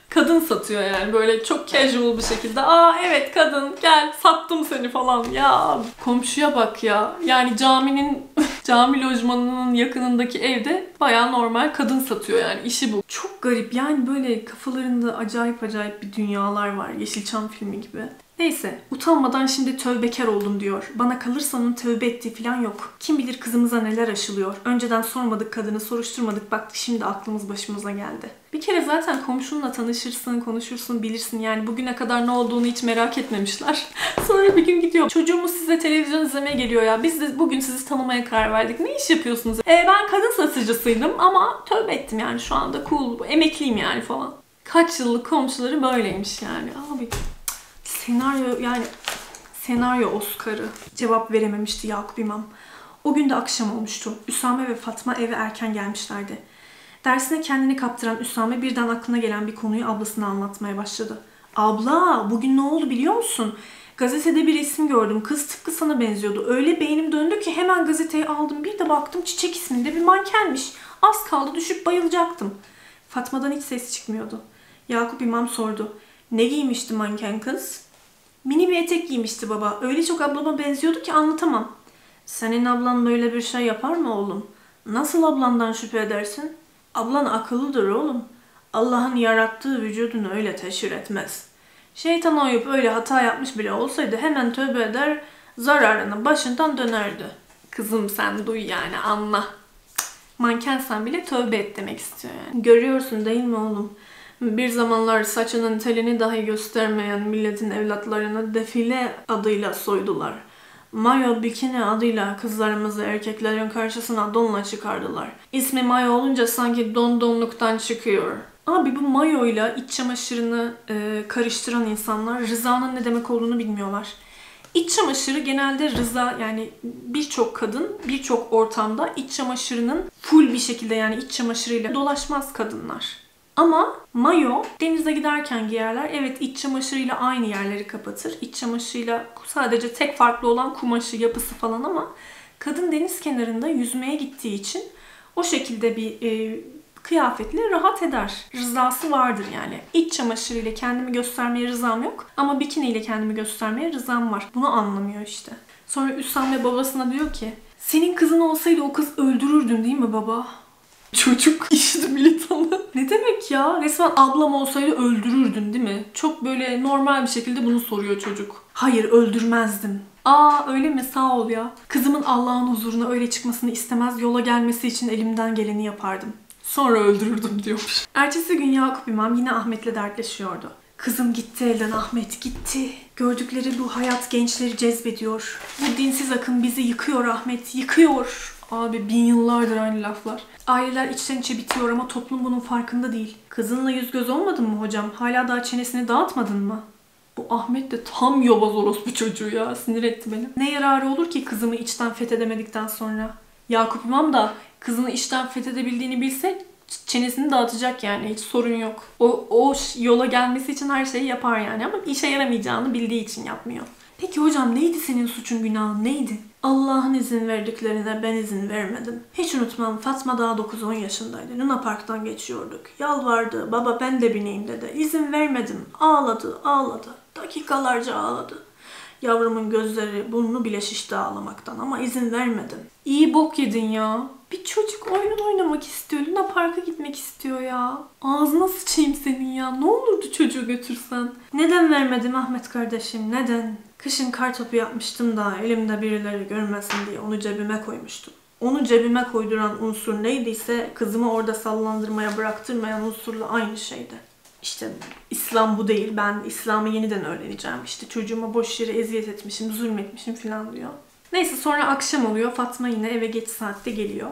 Kadın satıyor yani, böyle çok casual bir şekilde. Aa evet kadın, gel sattım seni falan ya. Komşuya bak ya. Yani cami lojmanının yakınındaki evde bayağı normal kadın satıyor yani, işi bu. Çok garip yani, böyle kafalarında acayip acayip bir dünyalar var. Yeşilçam filmi gibi. Neyse, utanmadan şimdi tövbekar oldum diyor. Bana kalırsa onun tövbe ettiği falan yok. Kim bilir kızımıza neler aşılıyor. Önceden sormadık, kadını soruşturmadık. Bak şimdi aklımız başımıza geldi. Bir kere zaten komşunla tanışırsın, konuşursun, bilirsin yani. Bugüne kadar ne olduğunu hiç merak etmemişler. Sonra bir gün gidiyor. Çocuğumuz size televizyon izlemeye geliyor ya. Biz de bugün sizi tanımaya karar verdik. Ne iş yapıyorsunuz? Ben kadın satıcısıydım ama tövbe ettim yani, şu anda cool. Emekliyim yani falan. Kaç yıllık komşuları böyleymiş yani. Abi... Senaryo yani, senaryo Oscar'ı. Cevap verememişti Yakup İmam. O gün de akşam olmuştu. Üsame ve Fatma eve erken gelmişlerdi. Dersine kendini kaptıran Üsame birden aklına gelen bir konuyu ablasına anlatmaya başladı. Abla bugün ne oldu biliyor musun? Gazetede bir isim gördüm. Kız tıpkı sana benziyordu. Öyle beynim döndü ki hemen gazeteyi aldım. Bir de baktım Çiçek isminde bir mankenmiş. Az kaldı düşüp bayılacaktım. Fatma'dan hiç ses çıkmıyordu. Yakup İmam sordu. Ne giymişti manken kız? Mini bir etek giymişti baba. Öyle çok ablama benziyordu ki anlatamam. Senin ablan böyle bir şey yapar mı oğlum? Nasıl ablandan şüphe edersin? Ablan akıllıdır oğlum. Allah'ın yarattığı vücudunu öyle teşhir etmez. Şeytan oyup öyle hata yapmış bile olsaydı hemen tövbe eder, zararının başından dönerdi. Kızım sen duy yani, anla. Mankensen bile tövbe et demek istiyor yani. Görüyorsun değil mi oğlum? Bir zamanlar saçının telini dahi göstermeyen milletin evlatlarını defile adıyla soydular. Mayo bikini adıyla kızlarımızı erkeklerin karşısına donla çıkardılar. İsmi mayo olunca sanki dondonluktan çıkıyor. Abi bu mayo ile iç çamaşırını karıştıran insanlar rızanın ne demek olduğunu bilmiyorlar. İç çamaşırı genelde rıza, yani birçok kadın birçok ortamda iç çamaşırının full bir şekilde, yani iç çamaşırıyla dolaşmaz kadınlar. Ama mayo denize giderken giyerler. Evet, iç çamaşırıyla aynı yerleri kapatır. İç çamaşırıyla sadece tek farklı olan kumaşı, yapısı falan, ama kadın deniz kenarında yüzmeye gittiği için o şekilde bir kıyafetle rahat eder. Rızası vardır yani. İç çamaşırıyla kendimi göstermeye rızam yok ama bikiniyle kendimi göstermeye rızam var. Bunu anlamıyor işte. Sonra Üsame babasına diyor ki, senin kızın olsaydı o kız öldürürdün değil mi baba? Çocuk işte militanı. Ne demek ya? Resmen ablam olsaydı öldürürdün değil mi? Çok böyle normal bir şekilde bunu soruyor çocuk. Hayır, öldürmezdim. Aa öyle mi? Sağ ol ya. Kızımın Allah'ın huzuruna öyle çıkmasını istemez, yola gelmesi için elimden geleni yapardım. Sonra öldürürdüm diyormuş. Ertesi gün Yakup İmam yine Ahmet'le dertleşiyordu. Kızım gitti elden, Ahmet gitti. Gördükleri bu hayat gençleri cezbediyor. Bu dinsiz akım bizi yıkıyor Ahmet, yıkıyor. Abi bin yıllardır aynı laflar. Aileler içten içe bitiyor ama toplum bunun farkında değil. Kızınla yüz göz olmadın mı hocam? Hala daha çenesini dağıtmadın mı? Bu Ahmet de tam yobaz orospu çocuğu ya. Sinir etti beni. Ne yararı olur ki kızımı içten fethedemedikten sonra? Yakup İmam da kızını içten fethedebildiğini bilse çenesini dağıtacak yani. Hiç sorun yok. O yola gelmesi için her şeyi yapar yani, ama işe yaramayacağını bildiği için yapmıyor. Peki hocam neydi senin suçun, günahın neydi? Allah'ın izin verdiklerine ben izin vermedim. Hiç unutmam, Fatma daha 9-10 yaşındaydı. Luna Park'tan geçiyorduk. Yalvardı, baba ben de bineyim dedi. İzin vermedim. Ağladı, ağladı. Dakikalarca ağladı. Yavrumun gözleri, burnu bile şişti ağlamaktan ama izin vermedim. İyi bok yedin ya. Bir çocuk oyun oynamak istiyor. Luna Park'a gitmek istiyor ya. Ağzına sıçayım senin ya. Ne olurdu çocuğu götürsen. Neden vermedim Ahmet kardeşim, neden? Kışın kar topu yapmıştım da elimde birileri görmesin diye onu cebime koymuştum. Onu cebime koyduran unsur neydiyse kızımı orada sallandırmaya bıraktırmayan unsurla aynı şeydi. İşte İslam bu değil, ben İslam'ı yeniden öğreneceğim. İşte çocuğuma boş yere eziyet etmişim, zulmetmişim falan diyor. Neyse sonra akşam oluyor, Fatma yine eve geç saatte geliyor.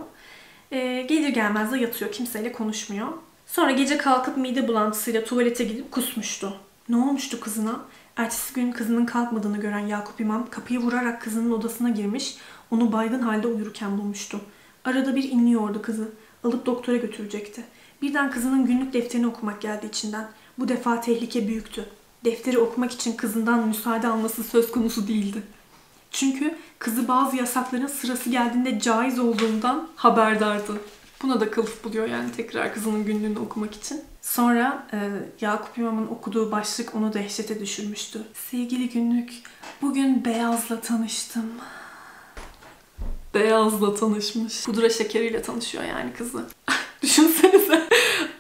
Gelir gelmez de yatıyor, kimseyle konuşmuyor. Sonra gece kalkıp mide bulantısıyla tuvalete gidip kusmuştu. Ne olmuştu kızına? Ertesi gün kızının kalkmadığını gören Yakup İmam kapıyı vurarak kızının odasına girmiş, onu baygın halde uyurken bulmuştu. Arada bir inliyordu kızı, alıp doktora götürecekti. Birden kızının günlük defterini okumak geldi içinden. Bu defa tehlike büyüktü. Defteri okumak için kızından müsaade alması söz konusu değildi. Çünkü kızı bazı yasakların sırası geldiğinde caiz olduğundan haberdardı. Buna da kılıf buluyor yani, tekrar kızının günlüğünü okumak için. Sonra Yakup İmam'ın okuduğu başlık onu dehşete düşürmüştü. Sevgili günlük, bugün beyazla tanıştım. Beyazla tanışmış. Pudra şekeriyle tanışıyor yani kızı. Düşünsenize.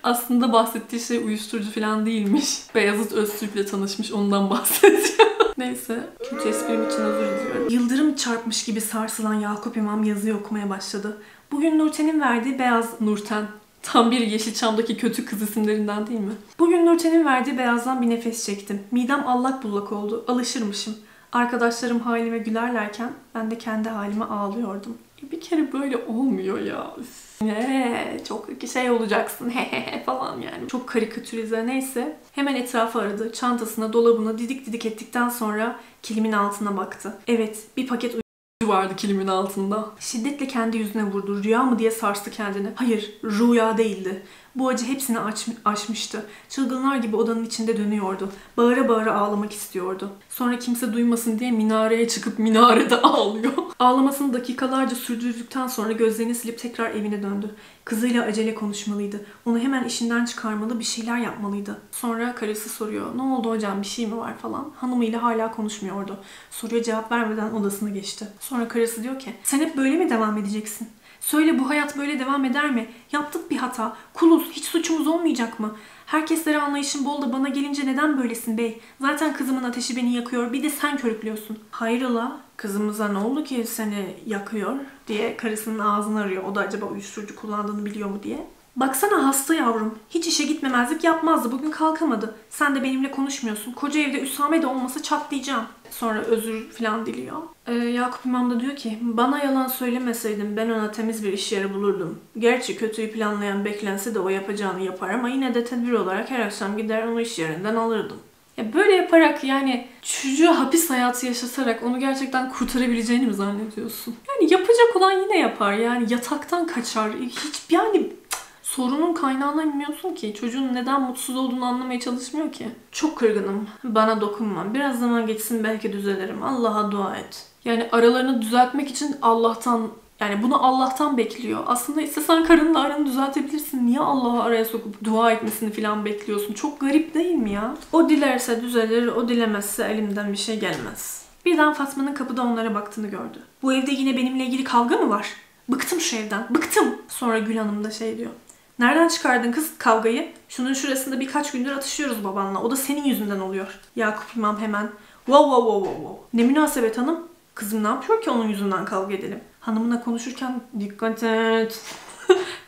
Aslında bahsettiği şey uyuşturucu falan değilmiş. Beyazıt Öztürk'le tanışmış, ondan bahsedeceğim. Neyse, kimse esprim için özür diliyorum. Yıldırım çarpmış gibi sarsılan Yakup İmam yazıyı okumaya başladı. Bugün Nurten'in verdiği beyaz... Nurten. Tam bir Yeşilçam'daki kötü kız isimlerinden değil mi? Bugün Nurten'in verdiği beyazdan bir nefes çektim. Midem allak bullak oldu. Alışırmışım. Arkadaşlarım halime gülerlerken ben de kendi halime ağlıyordum. Bir kere böyle olmuyor ya. Çok şey olacaksın falan yani. Çok karikatürize, neyse. Hemen etrafı aradı. Çantasına, dolabına didik didik ettikten sonra kilimin altına baktı. Evet, bir paket vardı kilimin altında. Şiddetle kendi yüzüne vurdu. Rüya mı diye sarstı kendini. Hayır, rüya değildi. Bu acı hepsini aşmıştı. Çılgınlar gibi odanın içinde dönüyordu. Bağıra bağıra ağlamak istiyordu. Sonra kimse duymasın diye minareye çıkıp minarede ağlıyor. Ağlamasını dakikalarca sürdürdükten sonra gözlerini silip tekrar evine döndü. Kızıyla acele konuşmalıydı. Onu hemen işinden çıkarmalı, bir şeyler yapmalıydı. Sonra karısı soruyor. Ne oldu hocam, bir şey mi var falan. Hanımıyla hala konuşmuyordu. Soruya cevap vermeden odasına geçti. Sonra karısı diyor ki, sen hep böyle mi devam edeceksin? Söyle, bu hayat böyle devam eder mi? Yaptık bir hata. Kuluz. Hiç suçumuz olmayacak mı? Herkeslere anlayışın bol da bana gelince neden böylesin bey? Zaten kızımın ateşi beni yakıyor. Bir de sen körüklüyorsun. Hayrola? Kızımıza ne oldu ki seni yakıyor diye karısının ağzını arıyor. O da acaba uyuşturucu kullandığını biliyor mu diye. Baksana hasta yavrum. Hiç işe gitmemezlik yapmazdı. Bugün kalkamadı. Sen de benimle konuşmuyorsun. Koca evde Üsame de olmasa çatlayacağım. Sonra özür falan diliyor. Yakup İmam da diyor ki, bana yalan söylemeseydin ben ona temiz bir iş yeri bulurdum. Gerçi kötüyü planlayan beklense de o yapacağını yapar ama yine de tedbir olarak her akşam gider onu iş yerinden alırdım. Ya böyle yaparak, yani çocuğa hapis hayatı yaşatarak onu gerçekten kurtarabileceğini mi zannediyorsun? Yani yapacak olan yine yapar. Yani yataktan kaçar. Hiç yani... Sorunun kaynağına inmiyorsun ki. Çocuğun neden mutsuz olduğunu anlamaya çalışmıyor ki. Çok kırgınım. Bana dokunma. Biraz zaman geçsin belki düzelerim. Allah'a dua et. Yani aralarını düzeltmek için Allah'tan, yani bunu Allah'tan bekliyor. Aslında istesen karınla aranı düzeltebilirsin. Niye Allah'a araya sokup dua etmesini falan bekliyorsun? Çok garip değil mi ya? O dilerse düzelir, o dilemezse elimden bir şey gelmez. Birden Fatma'nın kapıda onlara baktığını gördü. Bu evde yine benimle ilgili kavga mı var? Bıktım şu evden. Bıktım. Sonra Gül Hanım da şey diyor. Nereden çıkardın kız kavgayı? Şunun şurasında birkaç gündür atışıyoruz babanla. O da senin yüzünden oluyor. Yakup İmam hemen. Wow wow wow wow. Ne münasebet hanım? Kızım ne yapıyor ki onun yüzünden kavga edelim? Hanımına konuşurken dikkat et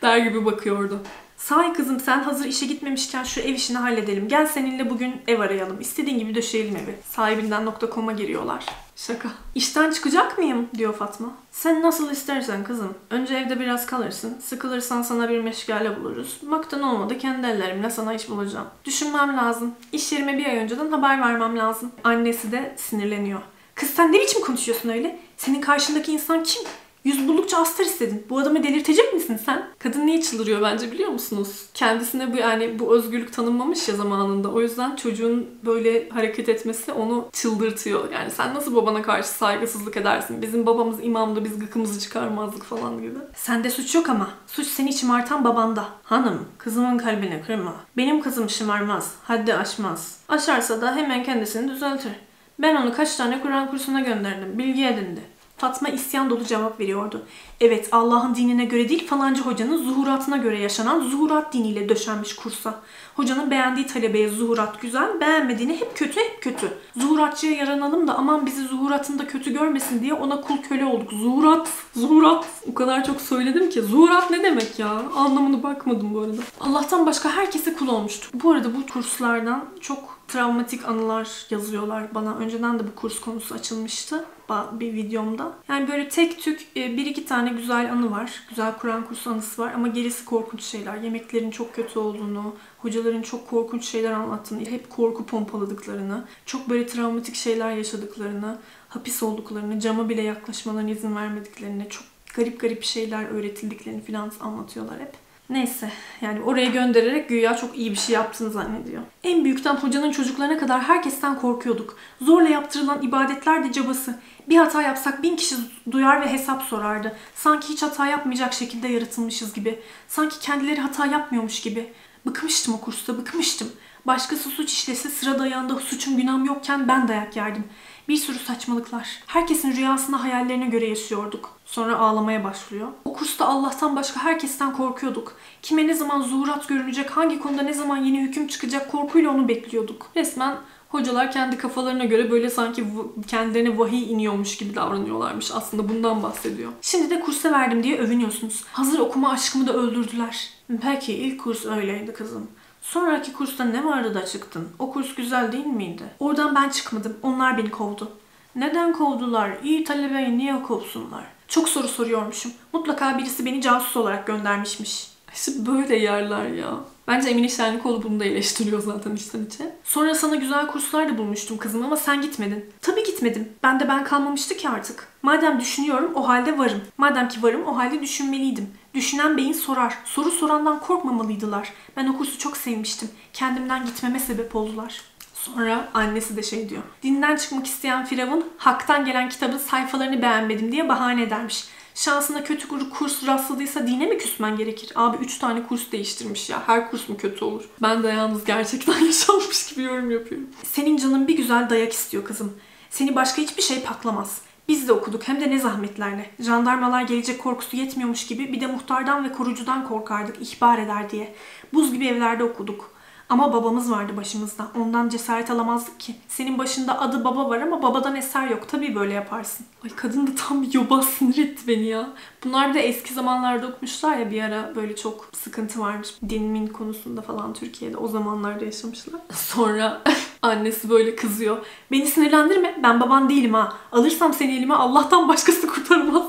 der gibi bakıyordu. Sahi kızım, sen hazır işe gitmemişken şu ev işini halledelim. Gel seninle bugün ev arayalım. İstediğin gibi döşeyelim evi. Sahibinden.com'a giriyorlar. Şaka. İşten çıkacak mıyım? Diyor Fatma. Sen nasıl istersen kızım. Önce evde biraz kalırsın. Sıkılırsan sana bir meşgale buluruz. Maktan olmadı kendi ellerimle sana iş bulacağım. Düşünmem lazım. İş yerime bir ay önceden haber vermem lazım. Annesi de sinirleniyor. Kız sen ne biçim konuşuyorsun öyle? Senin karşındaki insan kim? Yüz buldukça astar istedin. Bu adamı delirtecek misin sen? Kadın niye çıldırıyor bence biliyor musunuz? Kendisine bu, yani bu özgürlük tanınmamış ya zamanında. O yüzden çocuğun böyle hareket etmesi onu çıldırtıyor. Yani sen nasıl babana karşı saygısızlık edersin? Bizim babamız imamdı, biz gıkımızı çıkarmazdık falan gibi. Sende suç yok ama. Suç seni şımartan babanda. Hanım, kızımın kalbini kırma. Benim kızım şımarmaz, haddi aşmaz. Aşarsa da hemen kendisini düzeltir. Ben onu kaç tane Kur'an kursuna gönderdim, bilgi edindi. Fatma isyan dolu cevap veriyordu. Evet, Allah'ın dinine göre değil falancı hocanın zuhuratına göre yaşanan zuhurat diniyle döşenmiş kursa. Hocanın beğendiği talebeye zuhurat güzel, beğenmediğini hep kötü hep kötü. Zuhuratçıya yaranalım da aman bizi zuhuratında kötü görmesin diye ona kul köle olduk. Zuhurat, zuhurat. O kadar çok söyledim ki. Zuhurat ne demek ya? Anlamını bakmadım bu arada. Allah'tan başka herkese kul olmuştu. Bu arada bu kurslardan çok travmatik anılar yazıyorlar bana. Önceden de bu kurs konusu açılmıştı bir videomda. Yani böyle tek tük bir iki tane güzel anı var. Güzel Kur'an kursu anısı var ama gerisi korkunç şeyler. Yemeklerin çok kötü olduğunu, hocaların çok korkunç şeyler anlattığını, hep korku pompaladıklarını, çok böyle travmatik şeyler yaşadıklarını, hapis olduklarını, cama bile yaklaşmalarına izin vermediklerini, çok garip garip şeyler öğretildiklerini falan anlatıyorlar hep. Neyse, yani oraya göndererek güya çok iyi bir şey yaptığını zannediyor. En büyükten hocanın çocuklarına kadar herkesten korkuyorduk. Zorla yaptırılan ibadetler de cabası. Bir hata yapsak 1000 kişi duyar ve hesap sorardı. Sanki hiç hata yapmayacak şekilde yaratılmışız gibi. Sanki kendileri hata yapmıyormuş gibi. Bıkmıştım o kursta, bıkmıştım. Başkası suç işlese sıra dayağında suçum günahım yokken ben dayak yerdim. Bir sürü saçmalıklar. Herkesin rüyasına, hayallerine göre yaşıyorduk. Sonra ağlamaya başlıyor. O kursta Allah'tan başka herkesten korkuyorduk. Kime ne zaman zuhurat görünecek, hangi konuda ne zaman yeni hüküm çıkacak korkuyla onu bekliyorduk. Resmen hocalar kendi kafalarına göre böyle sanki kendilerine vahiy iniyormuş gibi davranıyorlarmış. Aslında bundan bahsediyor. Şimdi de kursa verdim diye övünüyorsunuz. Hazır okuma aşkımı da öldürdüler. Peki ilk kurs öyleydi kızım. Sonraki kursta ne vardı da çıktın? O kurs güzel değil miydi? Oradan ben çıkmadım. Onlar beni kovdu. Neden kovdular? İyi talebeyi niye kovsunlar? Çok soru soruyormuşum. Mutlaka birisi beni casus olarak göndermişmiş. İşte böyle yerler ya. Bence Emine Şenlikoğlu bunu da eleştiriyor zaten içten içe. Sonra sana güzel kurslar da bulmuştum kızım ama sen gitmedin. Tabii gitmedim. Ben kalmamıştı ki artık. Madem düşünüyorum o halde varım. Madem ki varım o halde düşünmeliydim. Düşünen beyin sorar. Soru sorandan korkmamalıydılar. Ben o kursu çok sevmiştim. Kendimden gitmeme sebep oldular. Sonra annesi de şey diyor. Dinden çıkmak isteyen Firavun, haktan gelen kitabın sayfalarını beğenmedim diye bahane edermiş. Şansına kötü kurs rastladıysa dine mi küsmen gerekir? Abi 3 tane kurs değiştirmiş ya. Her kurs mu kötü olur? Ben de yalnız gerçekten yaşanmış gibi yorum yapıyorum. Senin canın bir güzel dayak istiyor kızım. Seni başka hiçbir şey paklamaz. Biz de okuduk, hem de ne zahmetlerle. Jandarmalar gelecek korkusu yetmiyormuş gibi bir de muhtardan ve korucudan korkardık, ihbar eder diye. Buz gibi evlerde okuduk. Ama babamız vardı başımızda. Ondan cesaret alamazdık ki. Senin başında adı baba var ama babadan eser yok. Tabii böyle yaparsın. Ay kadın da tam bir yobaz, sinir etti beni ya. Bunlar da eski zamanlarda okumuşlar ya, bir ara böyle çok sıkıntı varmış. Dinimin konusunda falan Türkiye'de o zamanlarda yaşamışlar. Sonra annesi böyle kızıyor. Beni sinirlendirme. Ben baban değilim ha. Alırsam seni elime Allah'tan başkası kurtarmaz.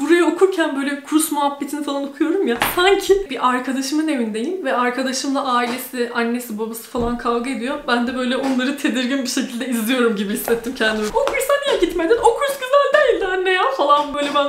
Burayı okurken böyle kurs muhabbetini falan okuyorum ya. Sanki bir arkadaşımın evindeyim ve arkadaşımla ailesi, annesi, babası falan kavga ediyor. Ben de böyle onları tedirgin bir şekilde izliyorum gibi hissettim kendimi. O kursa niye gitmedin? O kurs güzel değildi anne ya falan böyle ben...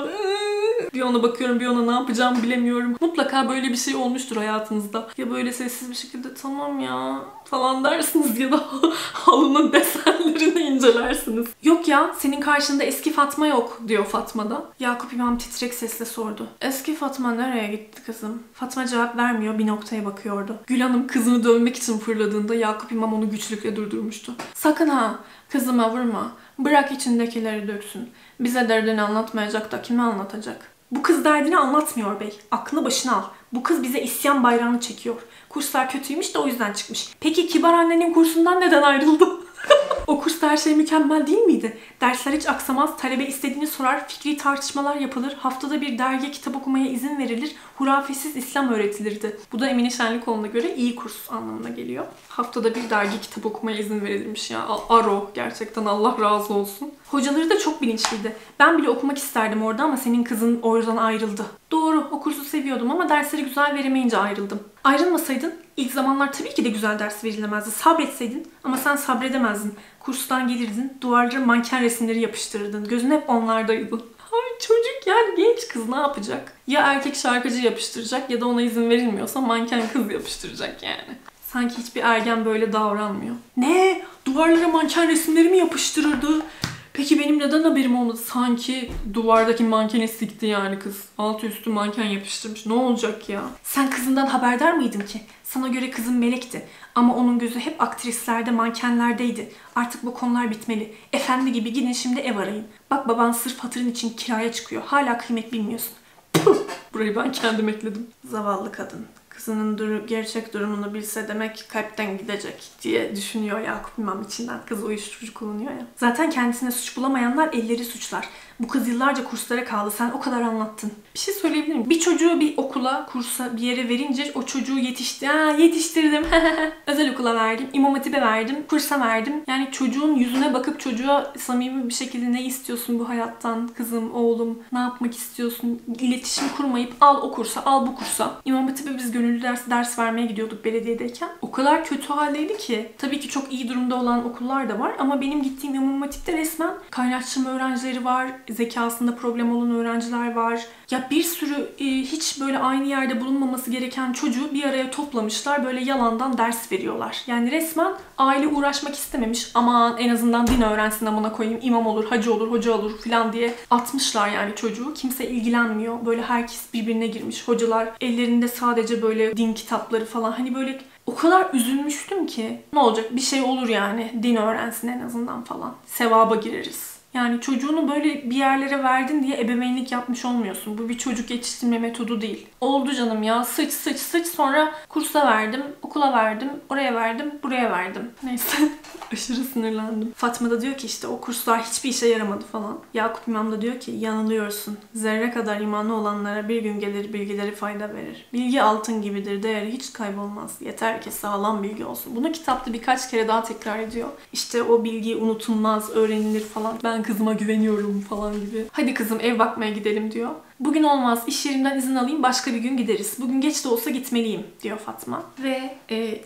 Bir ona bakıyorum, bir ona ne yapacağımı bilemiyorum. Mutlaka böyle bir şey olmuştur hayatınızda. Ya böyle sessiz bir şekilde tamam ya falan dersiniz ya da halının desenlerini incelersiniz. Yok ya, senin karşında eski Fatma yok diyor Fatma'da. Yakup İmam titrek sesle sordu. Eski Fatma nereye gitti kızım? Fatma cevap vermiyor, bir noktaya bakıyordu. Gül Hanım kızını dövmek için fırladığında Yakup İmam onu güçlükle durdurmuştu. Sakın ha, kızıma vurma. Bırak içindekileri döksün. Bize derdini anlatmayacak da kime anlatacak? Bu kız derdini anlatmıyor bey. Aklını başına al. Bu kız bize isyan bayrağını çekiyor. Kurslar kötüymüş de o yüzden çıkmış. Peki kibar annenin kursundan neden ayrıldı? O kursta her şey mükemmel değil miydi? Dersler hiç aksamaz, talebe istediğini sorar, fikri tartışmalar yapılır, haftada bir dergi kitap okumaya izin verilir, hurafesiz İslam öğretilirdi. Bu da Emine Şenlikoğlu'na göre iyi kurs anlamına geliyor. Haftada bir dergi kitap okumaya izin verilmiş ya. Aro gerçekten, Allah razı olsun. Hocaları da çok bilinçliydi. Ben bile okumak isterdim orada ama senin kızın oradan ayrıldı. Doğru, o kursu seviyordum ama dersleri güzel veremeyince ayrıldım. Ayrılmasaydın ilk zamanlar tabii ki de güzel ders verilemezdi. Sabretseydin ama sen sabredemezdin. Kurstan gelirdin, duvarlara manken resimleri yapıştırırdın. Gözün hep onlardaydı. Ay çocuk yani, genç kız ne yapacak? Ya erkek şarkıcı yapıştıracak ya da ona izin verilmiyorsa manken kız yapıştıracak yani. Sanki hiçbir ergen böyle davranmıyor. Ne? Duvarlara manken resimleri mi yapıştırırdı? Peki benim neden haberim olmadı? Sanki duvardaki mankeni sikti yani kız. Altı üstü manken yapıştırmış. Ne olacak ya? Sen kızından haberdar mıydın ki? Sana göre kızın melekti. Ama onun gözü hep aktrislerde, mankenlerdeydi. Artık bu konular bitmeli. Efendi gibi gidin şimdi ev arayın. Bak baban sırf hatırın için kiraya çıkıyor. Hala kıymet bilmiyorsun. Burayı ben kendim ekledim. Zavallı kadın. Kızının gerçek durumunu bilse demek kalpten gidecek diye düşünüyor Yakup İmam içinden. Kız uyuşturucu kullanıyor ya. Zaten kendisine suç bulamayanlar elleri suçlar. Bu kız yıllarca kurslara kaldı. Sen o kadar anlattın. Bir şey söyleyebilir miyim? Bir çocuğu bir okula, kursa, bir yere verince o çocuğu yetiştirdim. Özel okula verdim. İmam Hatip'e verdim. Kursa verdim. Yani çocuğun yüzüne bakıp çocuğa samimi bir şekilde ne istiyorsun bu hayattan? Kızım, oğlum ne yapmak istiyorsun? İletişim kurmayıp al o kursa, al bu kursa. İmam Hatip'e biz gönüllü ders vermeye gidiyorduk belediyedeyken. O kadar kötü haldeydi ki. Tabii ki çok iyi durumda olan okullar da var ama benim gittiğim İmam Hatip'te resmen kaynaştırma öğrencileri var. Zekasında problem olan öğrenciler var. Ya bir sürü hiç böyle aynı yerde bulunmaması gereken çocuğu bir araya toplamışlar. Böyle yalandan ders veriyorlar. Yani resmen aile uğraşmak istememiş. Aman en azından din öğrensin amına koyayım. İmam olur, hacı olur, hoca olur falan diye atmışlar yani çocuğu. Kimse ilgilenmiyor. Böyle herkes birbirine girmiş. Hocalar ellerinde sadece böyle din kitapları falan. Hani böyle o kadar üzülmüştüm ki. Ne olacak? Bir şey olur yani. Din öğrensin en azından falan. Sevaba gireriz. Yani çocuğunu böyle bir yerlere verdin diye ebeveynlik yapmış olmuyorsun. Bu bir çocuk yetiştirme metodu değil. Oldu canım ya. Sıç sonra kursa verdim, okula verdim, oraya verdim, buraya verdim. Neyse. Aşırı sinirlendim. Fatma da diyor ki işte o kurslar hiçbir işe yaramadı falan. Yakup İmam da diyor ki yanılıyorsun. Zerre kadar imanlı olanlara bir gün gelir bilgileri fayda verir. Bilgi altın gibidir. Değeri hiç kaybolmaz. Yeter ki sağlam bilgi olsun. Bunu kitapta birkaç kere daha tekrar ediyor. İşte o bilgi unutulmaz, öğrenilir falan. Ben kızıma güveniyorum falan gibi. Hadi kızım ev bakmaya gidelim diyor. Bugün olmaz, iş yerimden izin alayım, başka bir gün gideriz. Bugün geç de olsa gitmeliyim diyor Fatma. Ve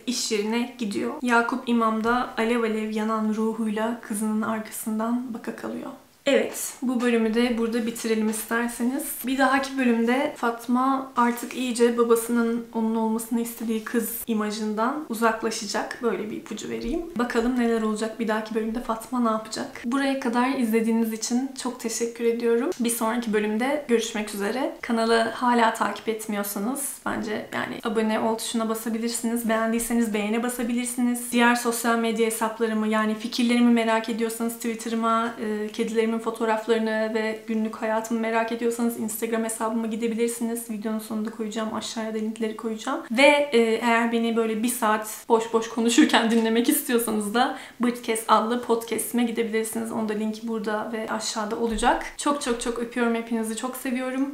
iş yerine gidiyor. Yakup İmam da alev alev yanan ruhuyla kızının arkasından baka kalıyor. Evet, bu bölümü de burada bitirelim isterseniz. Bir dahaki bölümde Fatma artık iyice babasının onun olmasını istediği kız imajından uzaklaşacak. Böyle bir ipucu vereyim. Bakalım neler olacak, bir dahaki bölümde Fatma ne yapacak? Buraya kadar izlediğiniz için çok teşekkür ediyorum. Bir sonraki bölümde görüşmek üzere. Kanalı hala takip etmiyorsanız bence yani abone ol tuşuna basabilirsiniz. Beğendiyseniz beğene basabilirsiniz. Diğer sosyal medya hesaplarımı yani fikirlerimi merak ediyorsanız Twitter'ıma, kedilerimi kariyerimin fotoğraflarını ve günlük hayatımı merak ediyorsanız Instagram hesabıma gidebilirsiniz. Videonun sonunda koyacağım. Aşağıya da linkleri koyacağım. Ve eğer beni böyle bir saat boş boş konuşurken dinlemek istiyorsanız da Bitekes adlı podcast'ime gidebilirsiniz. Onun da linki burada ve aşağıda olacak. Çok çok çok öpüyorum hepinizi. Çok seviyorum.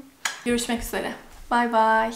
Görüşmek üzere. Bye bye.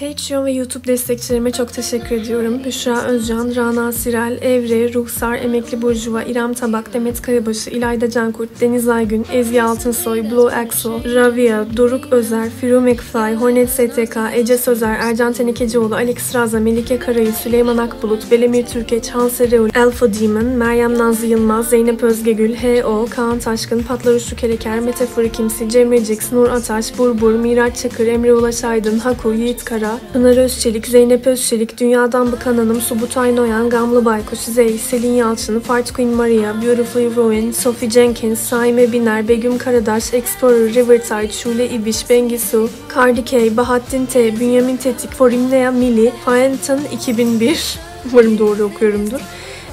Patreon ve YouTube destekçilerime çok teşekkür ediyorum. Büşra Özcan, Rana Sirel, Evre, Ruhsar, Emekli Burjuva, İrem Tabak, Demet Kayabaşı, İlayda Cankurt, Deniz Aygün, Ezgi Altınsoy, Blue Axo, Ravia, Doruk Özer, Firu McFly, Hornet STK, Ece Sözer, Ercan Tenekecioğlu, Alex Raza, Melike Karayül, Süleyman Akbulut, Belemir Türkeç, Hanser Reul, Alpha Demon, Meryem Nazlı Yılmaz, Zeynep Özgegül, H.O., Kaan Taşkın, Patlar Uçlu Kereker, Mete Fırkimsi, Cemrecix, Nur Ataş, Burbur, Miraç Çakır, Emre Ulaş Aydın, Haku, Yiğit Kara, Pınar Özçelik, Zeynep Özçelik, Dünyadan Bakan Hanım, Subutay Noyan, Gamlı Baykuş, Zey, Selin Yalçın, Fart Queen Maria, Beautifully Ruined, Sophie Jenkins, Saime Biner, Begüm Karadaş, Explorer, Riverside, Şule İbiş, Bengisu, Cardi K, Bahattin T, Bünyamin Tetik, Forimnea Mili, Faenton 2001, umarım doğru okuyorumdur.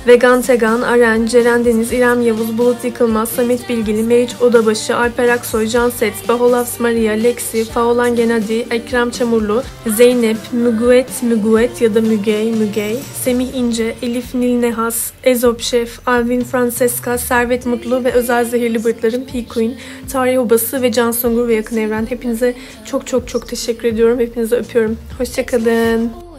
Vegan Tegan, Aren, Ceren Deniz, İrem Yavuz, Bulut Yıkılmaz, Samet Bilgili, Meriç Odabaşı, Alper Aksoy, Canset, Baholavs Maria, Lexi, Faolan Genadi, Ekrem Çamurlu, Zeynep, Müguet ya da Mügey, Semih İnce, Elif Nil Nehas, Ezop Şef, Alvin Francesca, Servet Mutlu ve Özel Zehirli Bırtların P Queen, Tarih Obası ve Can Sungur ve Yakın Evren. Hepinize çok çok çok teşekkür ediyorum. Hepinize öpüyorum. Hoşçakalın.